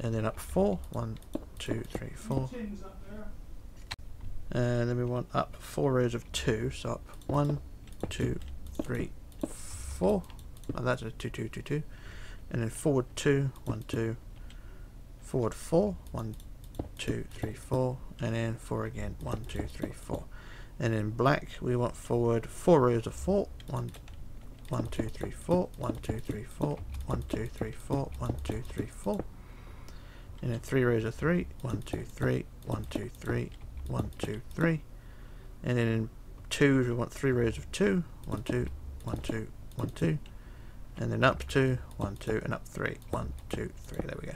And then up 4. 1, 2, 3, 4. And then we want up 4 rows of 2. So up 1, 2, 3, 4. Oh, that's a 2, 2, 2, 2. And then forward 2, 1, 2. Forward 4, 1, 2, 3, 4, and then 4 again, 1, 2, 3, 4. And in black, we want forward 4 rows of 4, 1, 1, 2, 3, 4, 1, 2, 3, 4, 1, 2, 3, 4, 1, 2, 3, 4. And then 3 rows of 3, 1, 2, 3, 1, 2, 3, 1, 2, 3. And then in 2s, we want 3 rows of 2, 1, 2, 1, 2, 1, 2. And then up 2, 1, 2, and up 3, 1, 2, 3, there we go.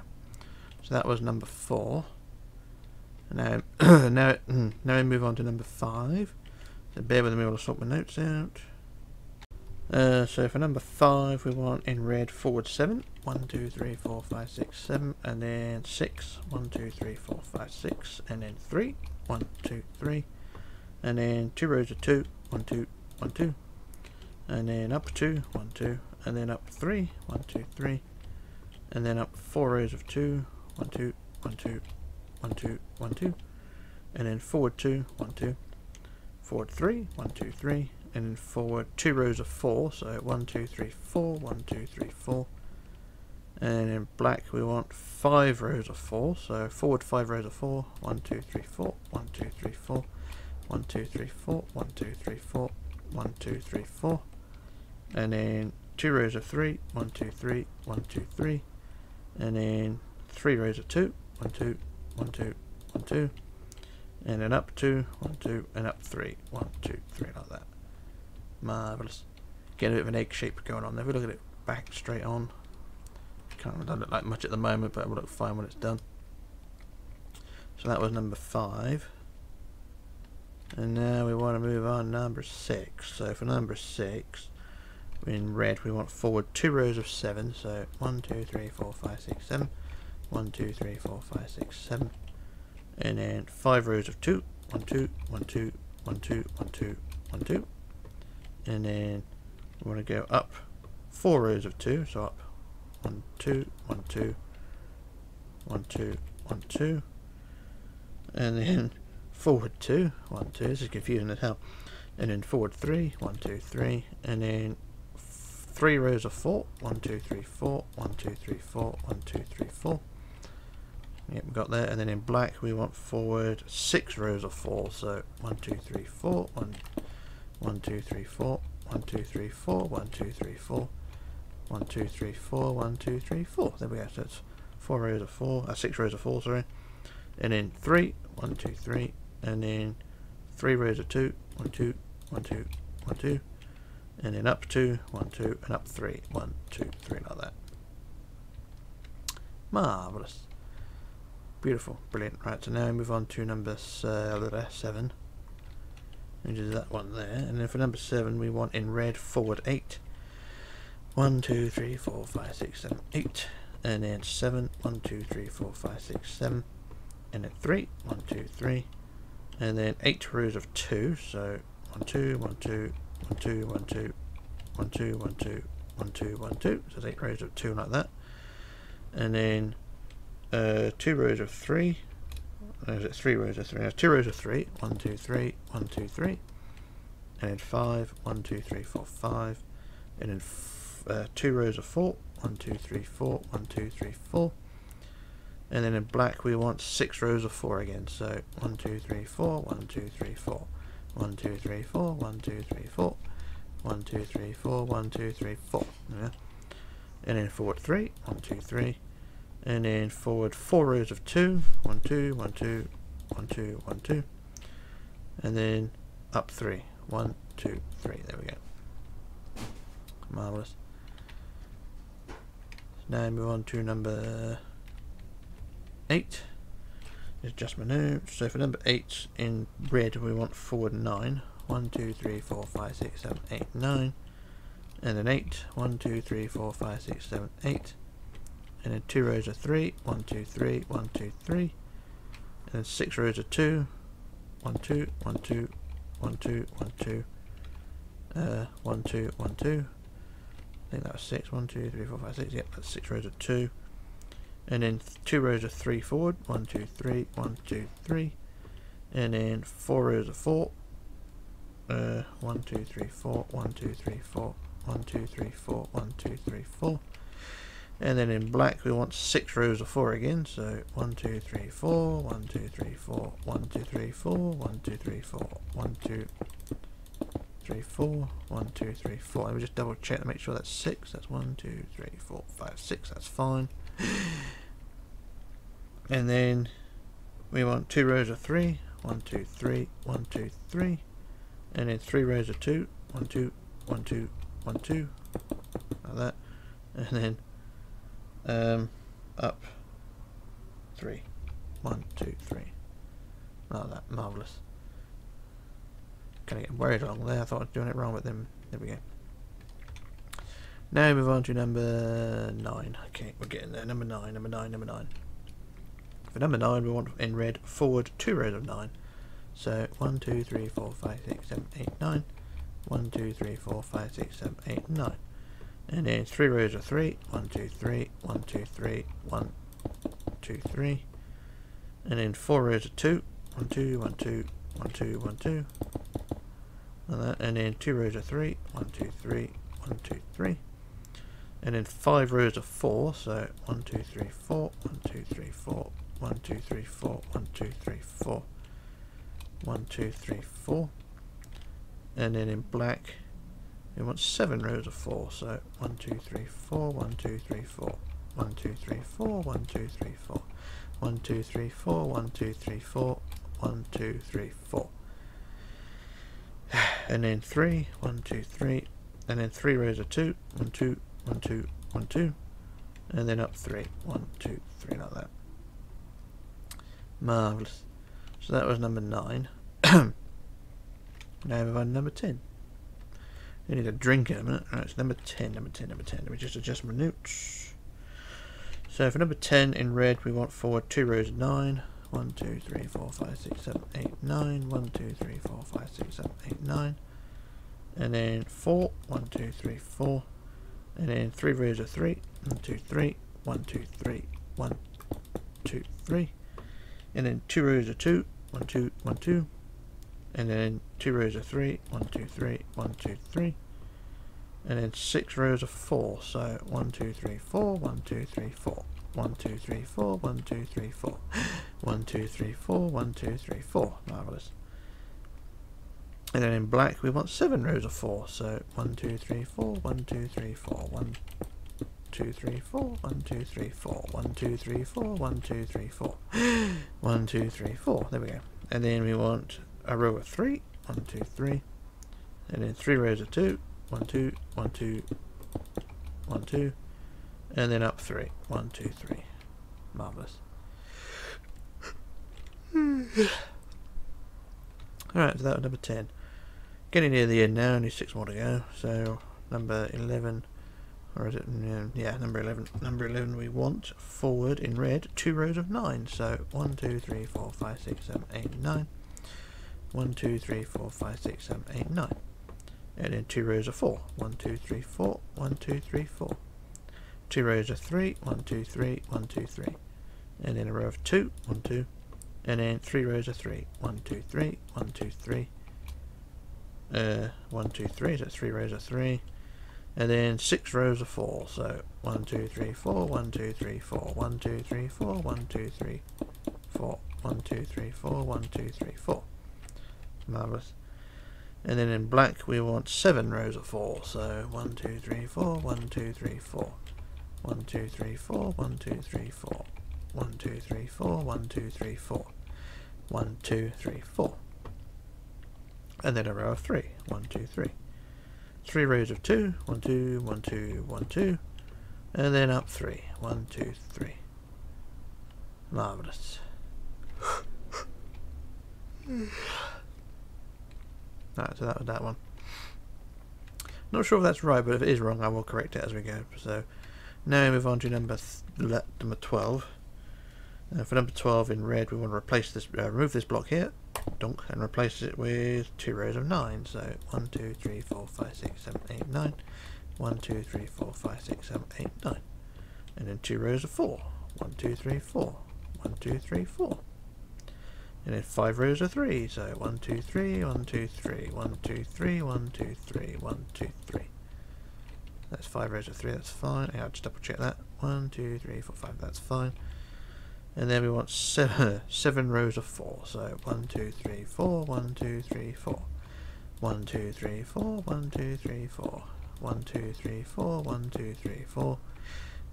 So that was number 4. Now, now we move on to number 5. So bear with me while I sort my notes out. So for number 5 we want in red forward 7. 1, 2, 3, 4, 5, 6, 7. And then 6. 1, 2, 3, 4, 5, 6. And then 3. 1, 2, 3. And then 2 rows of 2. 1, 2, 1, 2. And then up 2. 1, 2. And then up 3. 1, 2, 3. And then up 4 rows of 2. 1, 2, 1, 2, 1, 2, 1, 2, and then forward 2, 1, 2, forward 3, 1, 2, 3, and then forward 2 rows of 4, so 1, 2, 3, 4, 1, 2, 3, 4, and in black we want 5 rows of 4, so forward 5 rows of 4, 1, 2, 3, 4, 1, 2, 3, 4, 1, 2, 3, 4, 1, 2, 3, 4, 1, 2, 3, 4, and then 2 rows of 3, 1, 2, 3, 1, 2, 3, and then 3 rows of 2, 1, 2, 1, 2, 1, 2, and then up 2, 1, 2, and up 3, 1, 2, 3, like that. Marvellous. Get a bit of an egg shape going on there. If we look at it back straight on, can't look like much at the moment, but it will look fine when it's done. So that was number 5. And now we want to move on to number 6. So for number 6, in red we want forward 2 rows of 7, so 1, 2, 3, 4, 5, 6, 7. 1, 2, 3, 4, 5, 6, 7. And then 5 rows of 2. 1, 2, 1, 2, 1, 2, 1, 2, 1, 2. And then we want to go up 4 rows of 2. So up 1, 2, 1, 2, 1, 2, 1, 2. And then forward 2, 1, 2. This is confusing as hell. And then forward 3, 1, 2, 3. And then 3 rows of 4. 1, 2, 3, 4. 1, 2, 3, 4. 1, 2, 3, 4. Yep, we got there. And then in black we want forward 6 rows of 4, so 1, 2, 3, 4, 1, 2, 3, 4, 1, 2, 3, 4, 1, 2, 3, 4, 1, 2, 3, 4, 1, 2, 3, 4. There we go, so it's 6 rows of 4, sorry. And then 3, 1, 2, 3, and then 3 rows of 2, 1, 2, 1, 2, 1, 2, and then up 2, 1, 2, and up 3, 1, 2, 3, like that. Marvellous. Beautiful, brilliant. Right, so now we move on to number 7, which is that one there. And then for number 7, we want in red forward 8. 1, 2, 3, 4, 5, 6, 7, 8. And then 7, 1, 2, 3, 4, 5, 6, 7. And then 3, 1, 2, 3. And then 8 rows of 2. So 1, 2, 1, 2, 1, 2, 1, 2, 1, 2, 1, 2, 1, 2, 1, 2. So it's 8 rows of 2 like that. And then 2 rows of 3. Is it 3 rows of 3? No, 2 rows of 3. 1, 2, 3, 1, 2, 3. And then 5, 1, 2, 3, 4, 5. And then 2 rows of 4. 1, 2, 3, 4, 1, 2, 3, 4. And then in black we want 6 rows of 4 again. So 1, 2, 3, 4, 1, 2, 3, 4. 1, 2, 3, 4, 1, 2, 3, 4. 1, 2, 3, 4, 1, 2, 3, 4. Yeah. And then forward 3, 1, 2, 3. And then forward 4 rows of 2, 1, 2, 1, 2, 1, 2, 1, 2, and then up 3, 1, 2, 3, there we go. Marvellous. Now move on to number 8. Adjust my notes. So for number 8 in red, we want forward 9. 1, 2, 3, 4, 5, 6, 7, 8, 9. And an 8. 1, 2, 3, 4, 5, 6, 7, 8. And then 2 rows of 3. 1, 2, 3, 1, 2, 3. And then 6 rows of 2. 1, 2, 1, 2, 1, 2, 1, 2. 1, 2, 1, 2. I think that was 6. 1, 2, 3, 4, 5, 6. Yep, that's 6 rows of 2. And then 2 rows of 3 forward. 1, 2, 3, 1, 2, 3. And then 4 rows of 4. 1, 2, 3, 4, 1, 2, 3, 4, 1, 2, 3, 4, 1, 2, 3, 4. And then in black we want 6 rows of 4 again. So 1, 2, 3, 4, 1, 2, 3, 4, 1, 2, 3, 4, 1, 2, 3, 4, 1, 2, 3, 4, 1, 2, 3, 4. Let me just double check to make sure that's 6. That's 1, 2, 3, 4, 5, 6. That's fine. And then we want 2 rows of 3. 1, 2, 3, 1, 2, 3. And then 3 rows of 2. 1, 2, 1, 2, 1, 2. Like that. And then up 3. 1, 2, 3. Like that. Marvellous. Kind of getting worried along there. I thought I was doing it wrong, but then there we go. Now move on to number 9. Okay, we're getting there. Number 9, number 9, number 9. For number 9, we want in red forward 2 rows of 9. So 1, 2, 3, 4, 5, 6, 7, 8, 9. 1, 2, 3, 4, 5, 6, 7, 8, 9. And then 3 rows of 3. 1, 2, 3, 1, 2, 3, 1, 2, 3. And then 4 rows of 2. 1, 2, 1, 2, 1, 2, 1, 2. Like that. And then 2 rows of 3. 1, 2, 3, 1, 2, 3. And then 5 rows of 4. So 1, 2, 3, 4, 1, 2, 3, 4. 1, 2, 3, 4, 1, 2, 3, 4, 1, 2, 3, 4. And then in black, we want 7 rows of 4. So 1, 2, 3, 4, 1, 2, 3, 4, 1, 2, 3, 4, 1, 2, 3, 4, 1, 2, 3, 4, 1, 2, 3, 4, 1, 2, 3, 4. And then 3, 1, 2, 3. And then 3 rows of 2, 1, 2, 1, 2, 1, 2. And then up 3, 1, 2, 3, like that. Marvellous. So that was number 9. Now we've had number 10. We need a drink in a minute. Alright, so number 10, number 10, number 10. Let me just adjust my notes. So for number 10 in red, we want forward 2 rows of 9. 1, 2, 3, 4, 5, 6, 7, 8, 9. 1, 2, 3, 4, 5, 6, 7, 8, 9. And then 4. 1, 2, 3, 4. And then 3 rows of 3. 1, 2, 3. 1, 2, 3. 1, 2, 3. And then 2 rows of 2, 1, 2, 1, 2. And then 2 rows of 3, 1, 2, 3, 1, 2, 3. And then 6 rows of 4, so 1, 2, 3, 4, 1, 2, 3, 4. 1, 2, 3, 4, 1, 2, 3, 4. 1, 2, 3, 4, 1, 2, 3, 4. Marvellous. And then in black we want 7 rows of 4, so 1, 2, 3, 4, 1, 2, 3, 4, 1, 2, 3, 4, 1, 2, 3, 4, 1, 2, 3, 4, 1, 2, 3, 4, 1, 2, 3, 4, there we go. And then we want a row of 3, 1, 2, 3, and then 3 rows of 2, 1, 2, 1, 2, 1, 2, and then up 3, 1, 2, 3, marvellous. Alright, so that was number 10. Getting near the end now, only 6 more to go, so number 11. Or is it, yeah, number 11. Number 11 we want forward in red 2 rows of 9. So 1, 2, 3, 4, 5, 6, 7, 8, 9. 1, 2, 3, 4, 5, 6, 7, 8, 9. And then 2 rows of 4. 1, 2, 3, 4, 1, 2, 3, 4. 2 rows of 3, 1, 2, 3, 1, 2, 3. And then a row of 2, 1, 2. And then 3 rows of 3, 1, 2, 3, 1, 2, 3. 1, 2, 3, so 3 rows of 3. And then 6 rows of 4, so 1, 2, 3, 4, 1, 2, 3, 4, 1, 2, 3, 4, 1, 2, 3, 4, 1, 2, 3, 4, 1, 2, 3, 4. Marvellous. And then in black we want 7 rows of 4, so 1, 2, 3, 4, 1, 2, 3, 4, 1, 2, 3, 4, 1, 2, 3, 4, 1, 2, 3, 4, 1, 2, 3, 4, 1, 2, 3, 4. And then a row of 3, 1, 2, 3. 3 rows of 2, 1, 2, 1, 2, 1, 2, and then up 3, 1, 2, 3. Marvellous. Right, so that was that one. Not sure if that's right, but if it is wrong, I will correct it as we go. So now we move on to number 12. For number 12 in red, we want to replace this, remove this block here, donk, and replace it with 2 rows of 9. So 1, 2, 3, 4, 5, 6, 7, 8, 9. 1, 2, 3, 4, 5, 6, 7, 8, 9. And then 2 rows of 4. 1, 2, 3, 4. 1, 2, 3, 4. And then 5 rows of 3, so 1, 2, 3, 1, 2, 3, 1, 2, 3, 1, 2, 3, 1, 2, 3. That's 5 rows of 3, that's fine. I'll just double check that. 1, 2, 3, 4, 5, that's fine. And then we want 7 rows of 4, so 1, 2, 3, 4, 1, 2, 3, 4. 1, 2, 3, 4, 1, 2, 3, 4. 1, 2, 3, 4, 1, 2, 3, 4.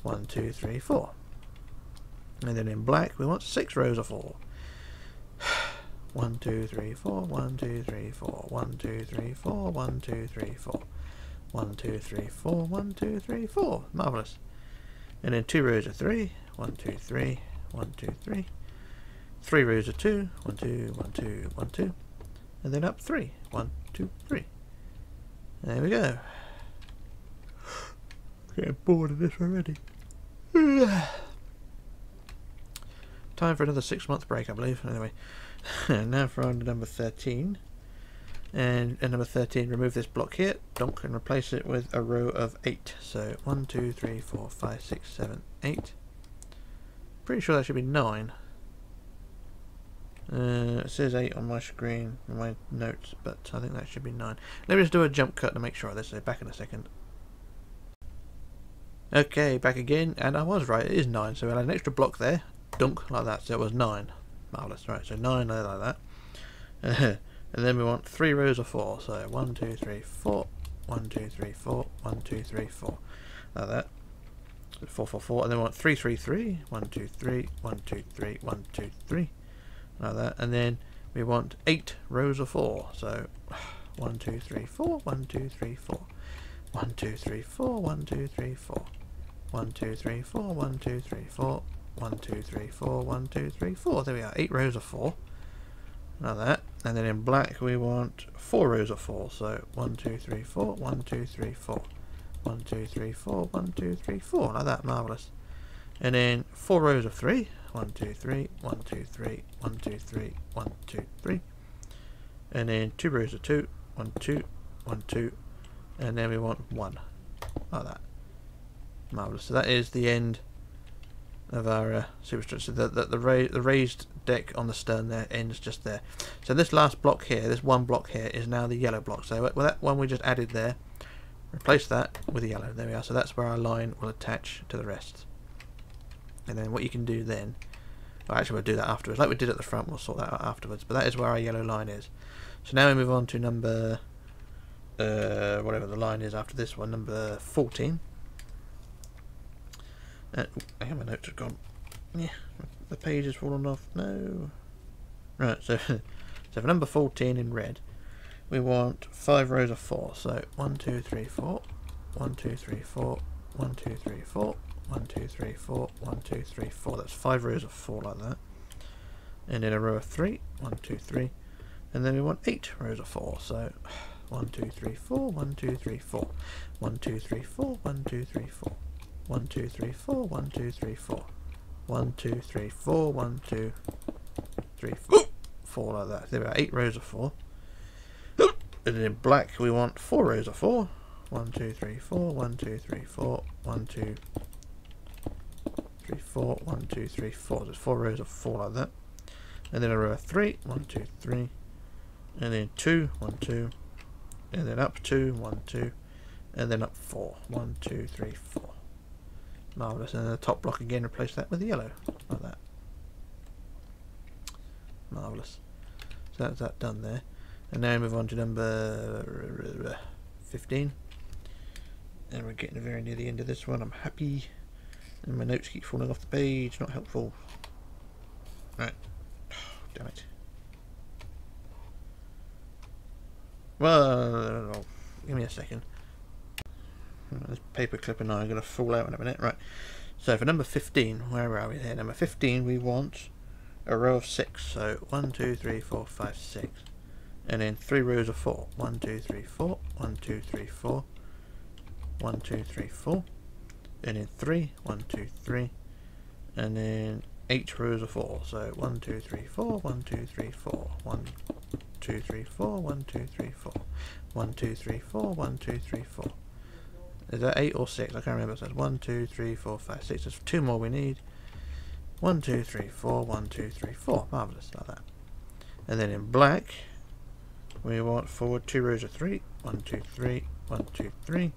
1, 2, 3, 4. And then in black we want 6 rows of 4. 1, 2, 3, 4, 1, 2, 3, 4, 1, 2, 3, 4, 1, 2, 3, 4, 1, 2, 3, 4, 1, 2, 3, 4. Marvellous. And then 2 rows of 3, 1, 2, 3, 1, 2, 3, 3 rows of 2, 1, 2, 1, 2, 1, 2, and then up 3, 1, 2, 3. There we go. I'm getting bored of this already. Time for another 6-month break, I believe. Anyway, now for on to number 13. And at number 13, remove this block here, donk, and replace it with a row of 8. So 1, 2, 3, 4, 5, 6, 7, 8. Pretty sure that should be 9. It says 8 on my screen, on my notes, but I think that should be 9. Let me just do a jump cut to make sure of this. So back in a second. Okay, back again, and I was right, it is 9. So we had an extra block there. Dunk like that, so it was 9. Marvellous, right? So 9 like that. And then we want 3 rows of 4. So 1, 2, 3, 4, 1, 2, 3, 4, 1, 2, 3, 4, like that. So 4, 4, 4, and then we want 3, 3, 3, 1, 2, 3, 1, 2, 3, 1, 2, 3, like that. And then we want 8 rows of 4. So 1, 2, 3, 4, 1, 2, 3, 4, 1, 2, 3, 4, 1, 2, 3, 4, 1, 2, 3, 4, 1, 2, 3, 4. 1, 2, 3, 4, 1, 2, 3, 4. There we are, 8 rows of 4. Like that. And then in black we want 4 rows of 4. So 1, 2, 3, 4, 1, 2, 3, 4, 1, 2, 3, 4, 1, 2, 3, 4. Like that, marvellous. And then 4 rows of 3. 1, 2, 3, 1, 2, 3, 1, 2, 3, 1, 2, 3. And then 2 rows of 2. 1, 2, 1, 2. And then we want 1. Like that. Marvellous. So that is the end of our superstructure. The raised deck on the stern there ends just there. So this last block here, this one block here, is now the yellow block. So with that one we just added there, replace that with the yellow. There we are. So that's where our line will attach to the rest. And then what you can do then, well, actually we'll do that afterwards. Like we did at the front, we'll sort that out afterwards. But that is where our yellow line is. So now we move on to number whatever the line is after this one, number 14. I have my notes have gone. Yeah, the page has fallen off. No. Right, so for number 14 in red, we want 5 rows of 4. So 1, 2, 3, 4, 1, 2, 3, 4, 1, 2, 3, 4, 1, 2, 3, 4, 1, 2, 3, 4. That's 5 rows of 4 like that. And then a row of 3, 1, 2, 3, and then we want 8 rows of 4. So 1, 2, 3, 4, 1, 2, 3, 4, 1, 2, 3, 4, 1, 2, 3, 4. 1, 2, 3, 4, 1, 2, 3, 4, 1, 2, 3, 4, 1, 2, 3, 4, like that. There we are, 8 rows of 4. And in black we want 4 rows of 4. 1, 2, 3, 4, 1, 2, 3, 4, 1, 2, 3, 4, 1, 2, 3, 4. There's 4 rows of 4 like that. And then a row of 3, 1, 2, 3, and then 2, 1, 2, and then up 2, 1, 2, and then up 4, 1, 2, 3, 4. Marvellous. And then the top block again, replace that with the yellow, like that. Marvellous. So that's that done there. And now we move on to number 15. And we're getting very near the end of this one. I'm happy. And my notes keep falling off the page. Not helpful. Right. Oh, damn it. Well, give me a second. This paper clip and I are going to fall out in a minute. Right, So for number 15, where are we here? Number 15, we want a row of 6. So 1, 2, 3, 4, 5, 6. And then 3 rows of 4. 1, 2, 3, 4. 1, 2, 3, 4. 1, 2, 3, 4. And then 3. 1, 2, 3. And then 8 rows of 4. So 1, 2, 3, 4. 1, 2, 3, 4. 1, 2, 3, 4. 1, 2, 3, 4. 1, 2, 3, 4. 1, 2, 3, 4. Is that 8 or 6? I can't remember. It says 1, 2, 3, 4, 5, 6. There's 2 more we need. 1, 2, 3, 4. 1, 2, 3, 4. Marvellous. Like that. And then in black, we want forward 2 rows of 3. 1, 2, 3. 1, 2, 3.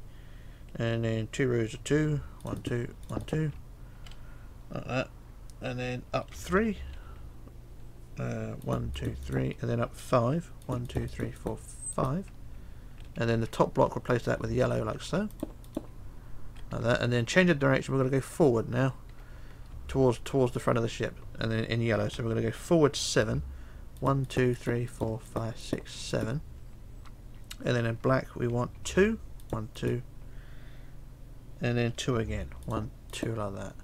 And then 2 rows of 2. 1, 2, 1, 2. Like that. And then up 3. 1, 2, 3. And then up 5. 1, 2, 3, 4, 5. And then the top block, replace that with yellow like so. Like that. And then change the direction. We're going to go forward now. Towards the front of the ship. And then in yellow. So we're going to go forward 7. 1, 2, 3, 4, 5, 6, 7. And then in black we want 2. 1, 2. And then 2 again. 1, 2 like that.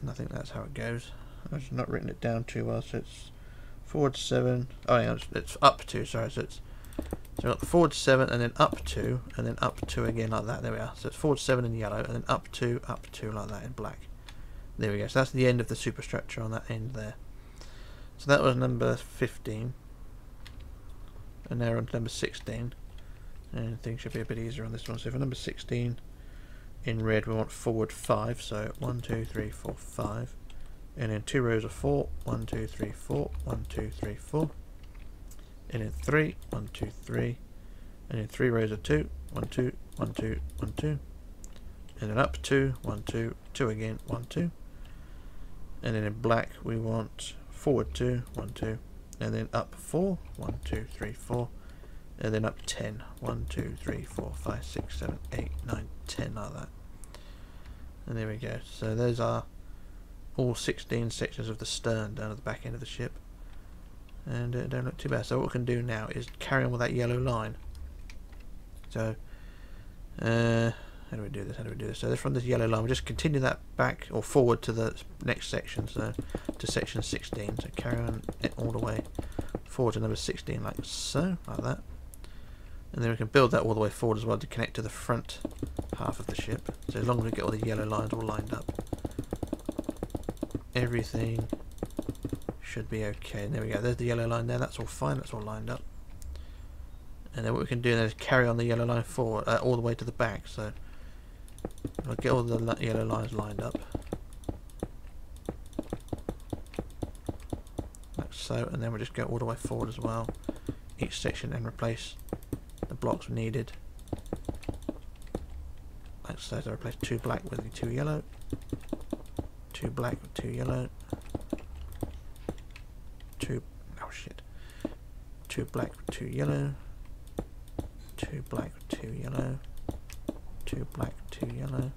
And I think that's how it goes. I've just not written it down too well. So it's forward 7. Oh, hang on, it's up 2. Sorry. So it's we've got forward 7 and then up 2. And then up 2 again like that. There we are. So it's forward 7 in yellow. And then up 2 like that in black. There we go. So that's the end of the superstructure on that end there. So that was number 15. And now we're on to number 16. And things should be a bit easier on this one. So for number 16 in red we want forward 5. So 1, 2, 3, 4, 5. And then 2 rows of 4. 1, 2, 3, 4. 1, 2, 3, 4. And then 3. 1, 2, 3. And then 3 rows of 2. 1, 2, 1, 2, 1, 2. And then up 2. 1, 2, 2 again. 1, 2. And then in black we want forward 2, 1, 2, and then up 4, 1, 2, 3, 4, and then up 10, 1, 2, 3, 4, 5, 6, 7, 8, 9, 10, like that. And there we go. So those are all 16 sections of the stern down at the back end of the ship. And it don't look too bad. So what we can do now is carry on with that yellow line. So, how do we do this? So from this yellow line, we'll just continue that back or forward to the next section, so to section 16. So carry on it all the way forward to number 16, like so, like that. And then we can build that all the way forward as well to connect to the front half of the ship. So as long as we get all the yellow lines all lined up, everything should be okay. And there we go. There's the yellow line there. That's all fine. That's all lined up. And then what we can do then is carry on the yellow line forward all the way to the back. So I'll get all the yellow lines lined up like so, and then we'll just go all the way forward as well, each section, and replace the blocks needed like so. So replace 2 black with 2 yellow, 2 black with 2 yellow, 2 black with 2 yellow, 2 black with 2 yellow, 2 black, 2 yellow,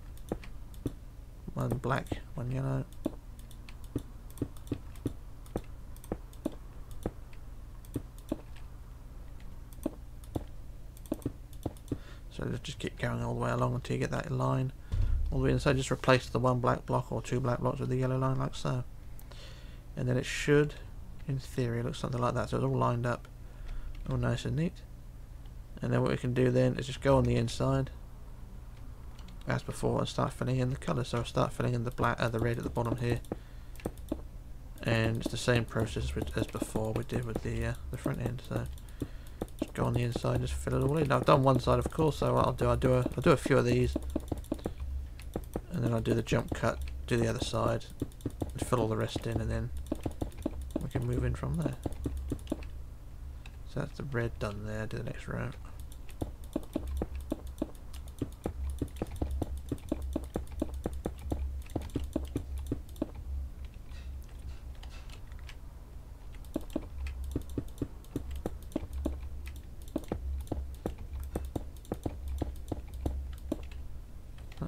1 black, 1 yellow, so let's just keep going all the way along until you get that line all the way inside. Just replace the 1 black block or 2 black blocks with the yellow line like so, and then it should in theory look something like that. So it's all lined up, all nice and neat. And then what we can do then is just go on the inside as before and start filling in the colour. So I'll start filling in the black, the red at the bottom here, and it's the same process as before we did with the front end. So just go on the inside and just fill it all in. Now I've done one side of course, so what I'll do a few of these, and then I'll do the jump cut, do the other side, and fill all the rest in, and then we can move in from there. So that's the red done there. Do the next row.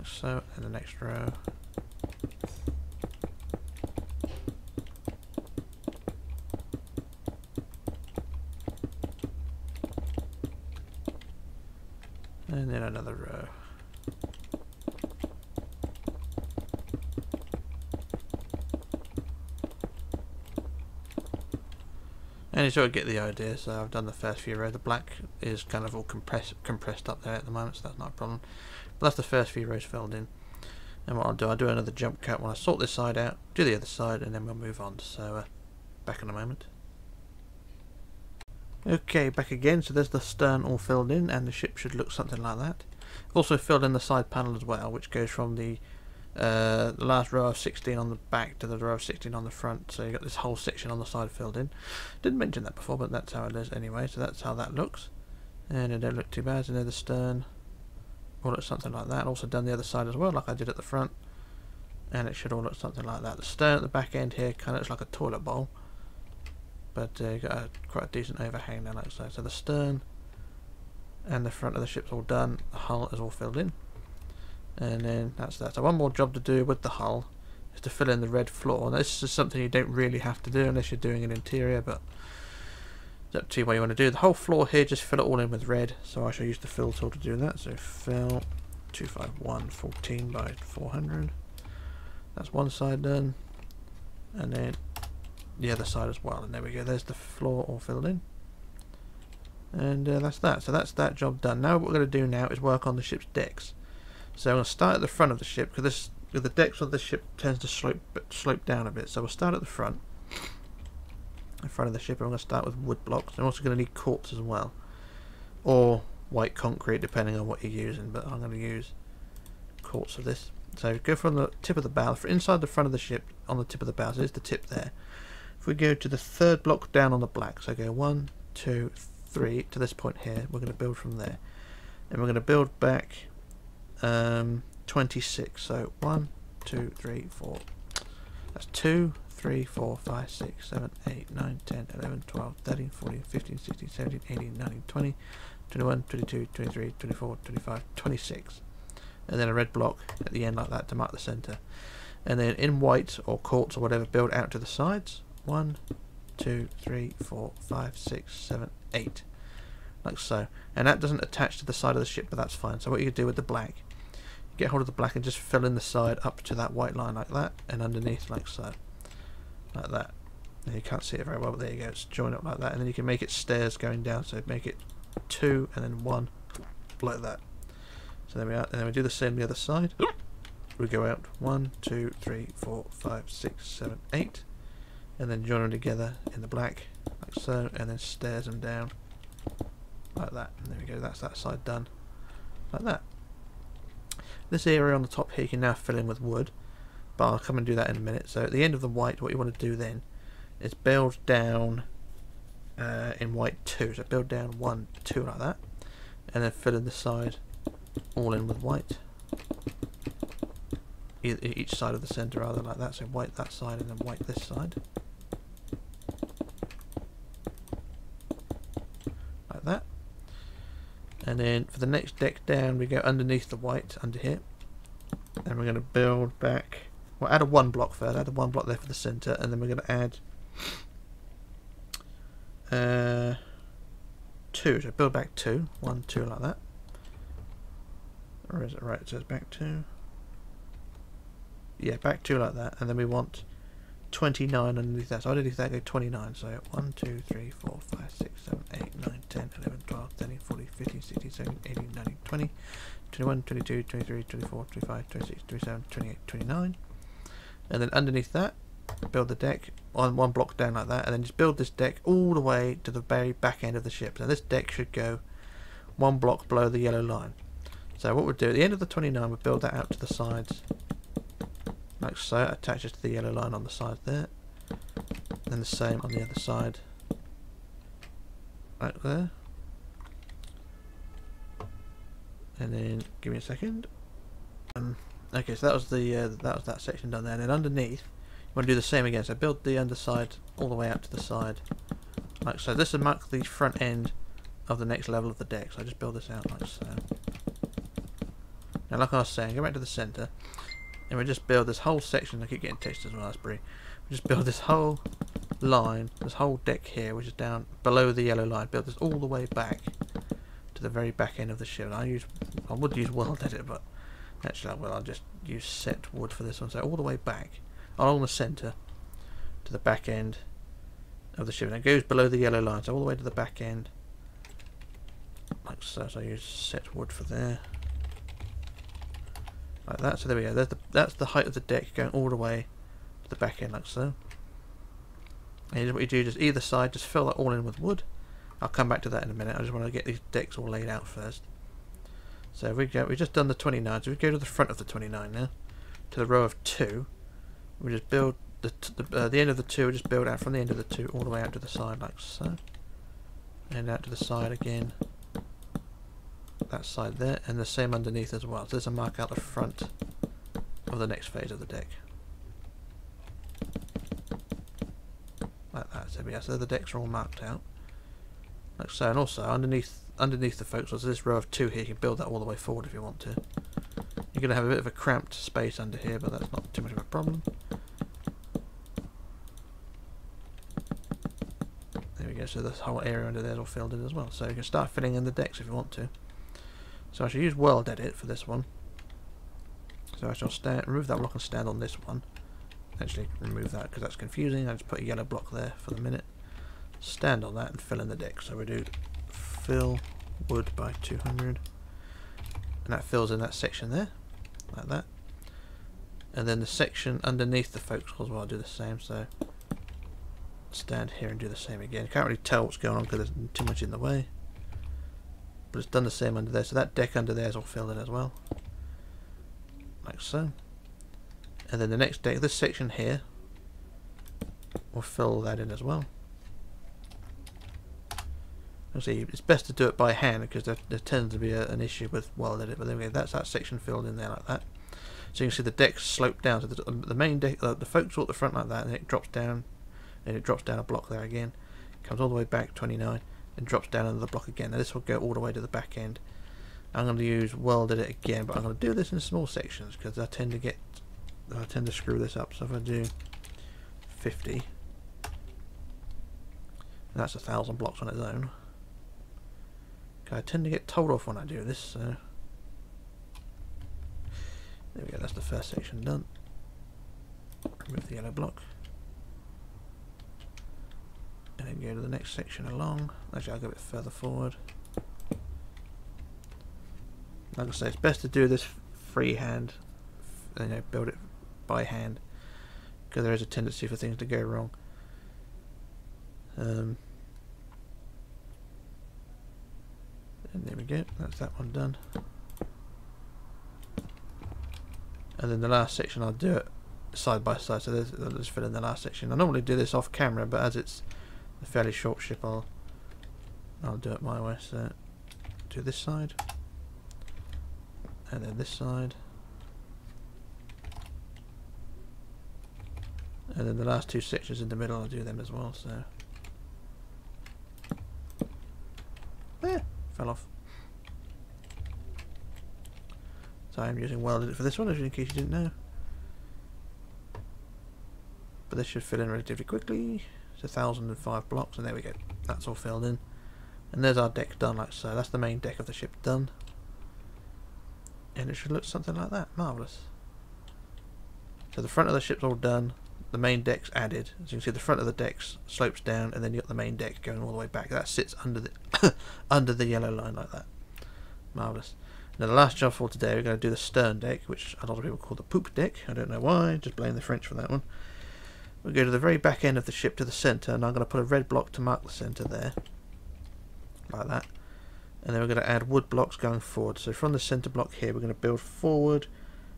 So, and the next row. And then another row. And you sort of get the idea. So I've done the first few rows. The black is kind of all compressed up there at the moment, so that's not a problem. But that's the first few rows filled in. And what I'll do another jump cut when I sort this side out, do the other side, and then we'll move on. So back in a moment. Okay, back again. So there's the stern all filled in, and the ship should look something like that. Also filled in the side panel as well, which goes from the last row of 16 on the back to the row of 16 on the front, so you got this whole section on the side filled in. Didn't mention that before, but that's how it is anyway. So that's how that looks, and it don't look too bad. So near the stern, all looks something like that. Also done the other side as well, like I did at the front, and it should all look something like that. The stern at the back end here kind of looks like a toilet bowl, but you got quite a decent overhang there, like so. So the stern and the front of the ship's all done. The hull is all filled in. And then that's that. So one more job to do with the hull is to fill in the red floor. And this is something you don't really have to do unless you're doing an interior, but it's up to you what you want to do. The whole floor here, just fill it all in with red. So I shall use the fill tool to do that. So fill 251 14 by 400. That's one side done. And then the other side as well. And there we go. There's the floor all filled in. And that's that. So that's that job done. Now what we're going to do now is work on the ship's decks. So I'm going to start at the front of the ship, because the decks of the ship tends to slope down a bit. So we'll start at the front, of the ship. I'm going to start with wood blocks. I'm also going to need quartz as well, or white concrete, depending on what you're using. But I'm going to use quartz for this. So go from the tip of the bow, for inside the front of the ship, on the tip of the bow. So it's the tip there. If we go to the third block down on the black, so go 1, 2, 3 to this point here. We're going to build from there, and we're going to build back 26. So 1, 2, 3, 4. That's 2, 3, 4, 5, 6, 7, 8, 9, 10, 11, 12, 13, 14, 15, 16, 17, 18, 19, 20, 21, 22, 23, 24, 25, 26. And then a red block at the end like that to mark the center. And then in white or quartz or whatever, build out to the sides. 1, 2, 3, 4, 5, 6, 7, 8. Like so. And that doesn't attach to the side of the ship, but that's fine. So what you could do with the black, get hold of the black and just fill in the side up to that white line like that, and underneath like so, like that. And you can't see it very well, but there you go. It's joined up like that, and then you can make it stairs going down. So make it 2 and then 1 like that. So there we are. And then we do the same on the other side. We go out 1, 2, 3, 4, 5, 6, 7, 8, and then join them together in the black like so, and then stairs them down like that. And there we go. That's that side done like that. This area on the top here you can now fill in with wood, but I'll come and do that in a minute. So at the end of the white, what you want to do then is build down in white 2. So build down 1, 2 like that, and then fill in the side all in with white, each side of the center rather, like that. So white that side and then white this side like that. And then for the next deck down, we go underneath the white under here, and we're going to build back, well, add a 1 block further, add a 1 block there for the center, and then we're going to add 2. So build back 2, 1, 2 like that. Or is it right? It says back 2. Yeah, back 2 like that. And then we want 29 underneath that. So underneath that, go 29. So 1, 2, 3, 4, 5, 6, 7, 8, 9, 10, 11, 12, 13, 14, 15, 16, 17, 18, 19, 20, 21, 22, 23, 24, 25, 26, 27, 28, 29. And then underneath that, build the deck on 1 block down like that. And then just build this deck all the way to the very back end of the ship. Now this deck should go 1 block below the yellow line. So what we'll do at the end of the 29, we'll build that out to the sides. Like so, it attaches to the yellow line on the side there, and the same on the other side, right there. And then, give me a second. Okay, so that was the that section done there. And then underneath, you want to do the same again. So build the underside all the way out to the side, like so. This will mark the front end of the next level of the deck. So I just build this out like so. Now, like I was saying, go back to the centre. And we just build this whole section. I keep getting text as well, that's brilliant. We just build this whole line, this whole deck here, which is down below the yellow line. Build this all the way back to the very back end of the ship. And I would use weld edit, but actually I'll just use set wood for this one. So all the way back along the centre to the back end of the ship, and it goes below the yellow line, so all the way to the back end, like so. So I use set wood for there, like that. So there we go. That's the height of the deck going all the way to the back end, like so. And what you do, just either side, just fill that all in with wood. I'll come back to that in a minute. I just want to get these decks all laid out first. So we go. We've just done the 29. So we go to the front of the 29 now, to the row of 2. We just build the end of the 2. We just build out from the end of the 2 all the way out to the side, like so, and out to the side again. That side there, and the same underneath as well. So this will mark out the front of the next phase of the deck, like that. So yeah, so the decks are all marked out, like so. And also underneath the forecastle, so this row of 2 here, you can build that all the way forward if you want to. You're going to have a bit of a cramped space under here, but that's not too much of a problem. There we go, so this whole area under there is all filled in as well. So you can start filling in the decks if you want to. So I should use world edit for this one. So I shall remove that block and stand on this one. Actually remove that because that's confusing. I just put a yellow block there for the minute. Stand on that and fill in the deck. So we do fill wood by 200. And that fills in that section there, like that. And then the section underneath the forecastle as well, I'll do the same. So stand here and do the same again. Can't really tell what's going on because there's too much in the way. But it's done the same under there, so that deck under there is all filled in as well, like so. And then the next deck, this section here, will fill that in as well. Actually, it's best to do it by hand because there tends to be an issue with world edit. But there we go, that's that section filled in there like that. So you can see the deck slope down. So the main deck, the forecastle at the front like that, and it drops down, and it drops down a block there again, comes all the way back 29. And drops down another block again. Now this will go all the way to the back end. I'm going to use weld edit again, but I'm going to do this in small sections because I tend to screw this up. So if I do 50, that's 1,000 blocks on its own. Okay, I tend to get told off when I do this. So there we go. That's the first section done. Remove the yellow block. And then go to the next section along. Actually, I'll go a bit further forward. Like I say, it's best to do this freehand, you know, build it by hand, because there is a tendency for things to go wrong. And there we go. That's that one done. And then the last section, I'll do it side by side. So I'll just fill in the last section. I normally do this off camera, but as it's a fairly short ship, I'll do it my way. So do this side, and then this side, and then the last 2 sections in the middle, I'll do them as well. So there, fell off. So I'm using welded for this one, in case you didn't know. But this should fill in relatively quickly. 1,005 blocks, and there we go, that's all filled in. And there's our deck done, like so. That's the main deck of the ship done, and it should look something like that. Marvellous. So the front of the ship's all done, the main deck's added. As you can see, the front of the deck slopes down, and then you've got the main deck going all the way back. That sits under the under the yellow line like that. Marvellous. Now the last job for today, we're going to do the stern deck, which a lot of people call the poop deck. I don't know why, just blame the French for that one. We'll go to the very back end of the ship to the centre, and I'm going to put a red block to mark the centre there, like that. And then we're going to add wood blocks going forward. So from the centre block here, we're going to build forward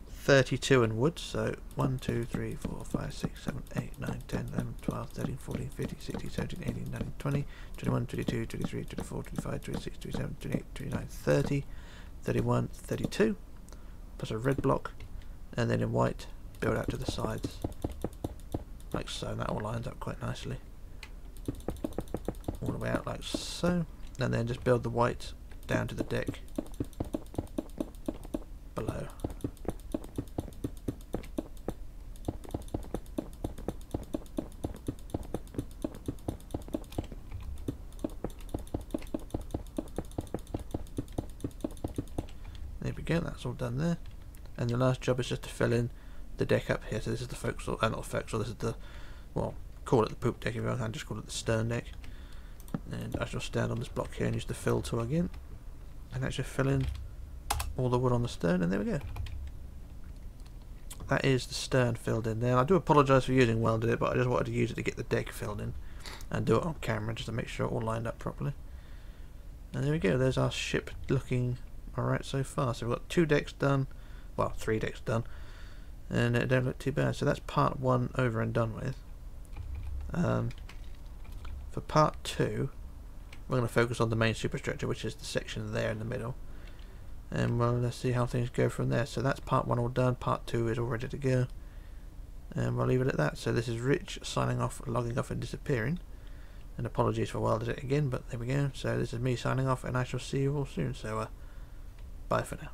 32 in wood. So 1, 2, 3, 4, 5, 6, 7, 8, 9, 10, 11, 12, 13, 14, 15, 16, 17, 18, 19, 20, 21, 22, 23, 24, 25, 26, 27, 28, 29, 30, 31, 32. Plus a red block, and then in white, build out to the sides. Like so, and that all lines up quite nicely. All the way out like so, and then just build the white down to the deck below. There we go, that's all done there. And the last job is just to fill in the deck up here. So this is the forecastle, not the forecastle, this is the, well, call it the poop deck if you want, I just call it the stern deck. And I shall stand on this block here and use the fill tool again. And actually fill in all the wood on the stern, and there we go. That is the stern filled in there. I do apologise for using welded it, but I just wanted to use it to get the deck filled in and do it on camera just to make sure it all lined up properly. And there we go, there's our ship looking alright so far. So we've got two decks done, well, three decks done, and it don't look too bad. So that's part one over and done with. For part two, we're going to focus on the main superstructure, which is the section there in the middle. And well, let's see how things go from there. So that's part one all done, part two is all ready to go. And we'll leave it at that. So this is Rich signing off, logging off and disappearing. And apologies for welding it again, but there we go. So this is me signing off, and I shall see you all soon. So bye for now.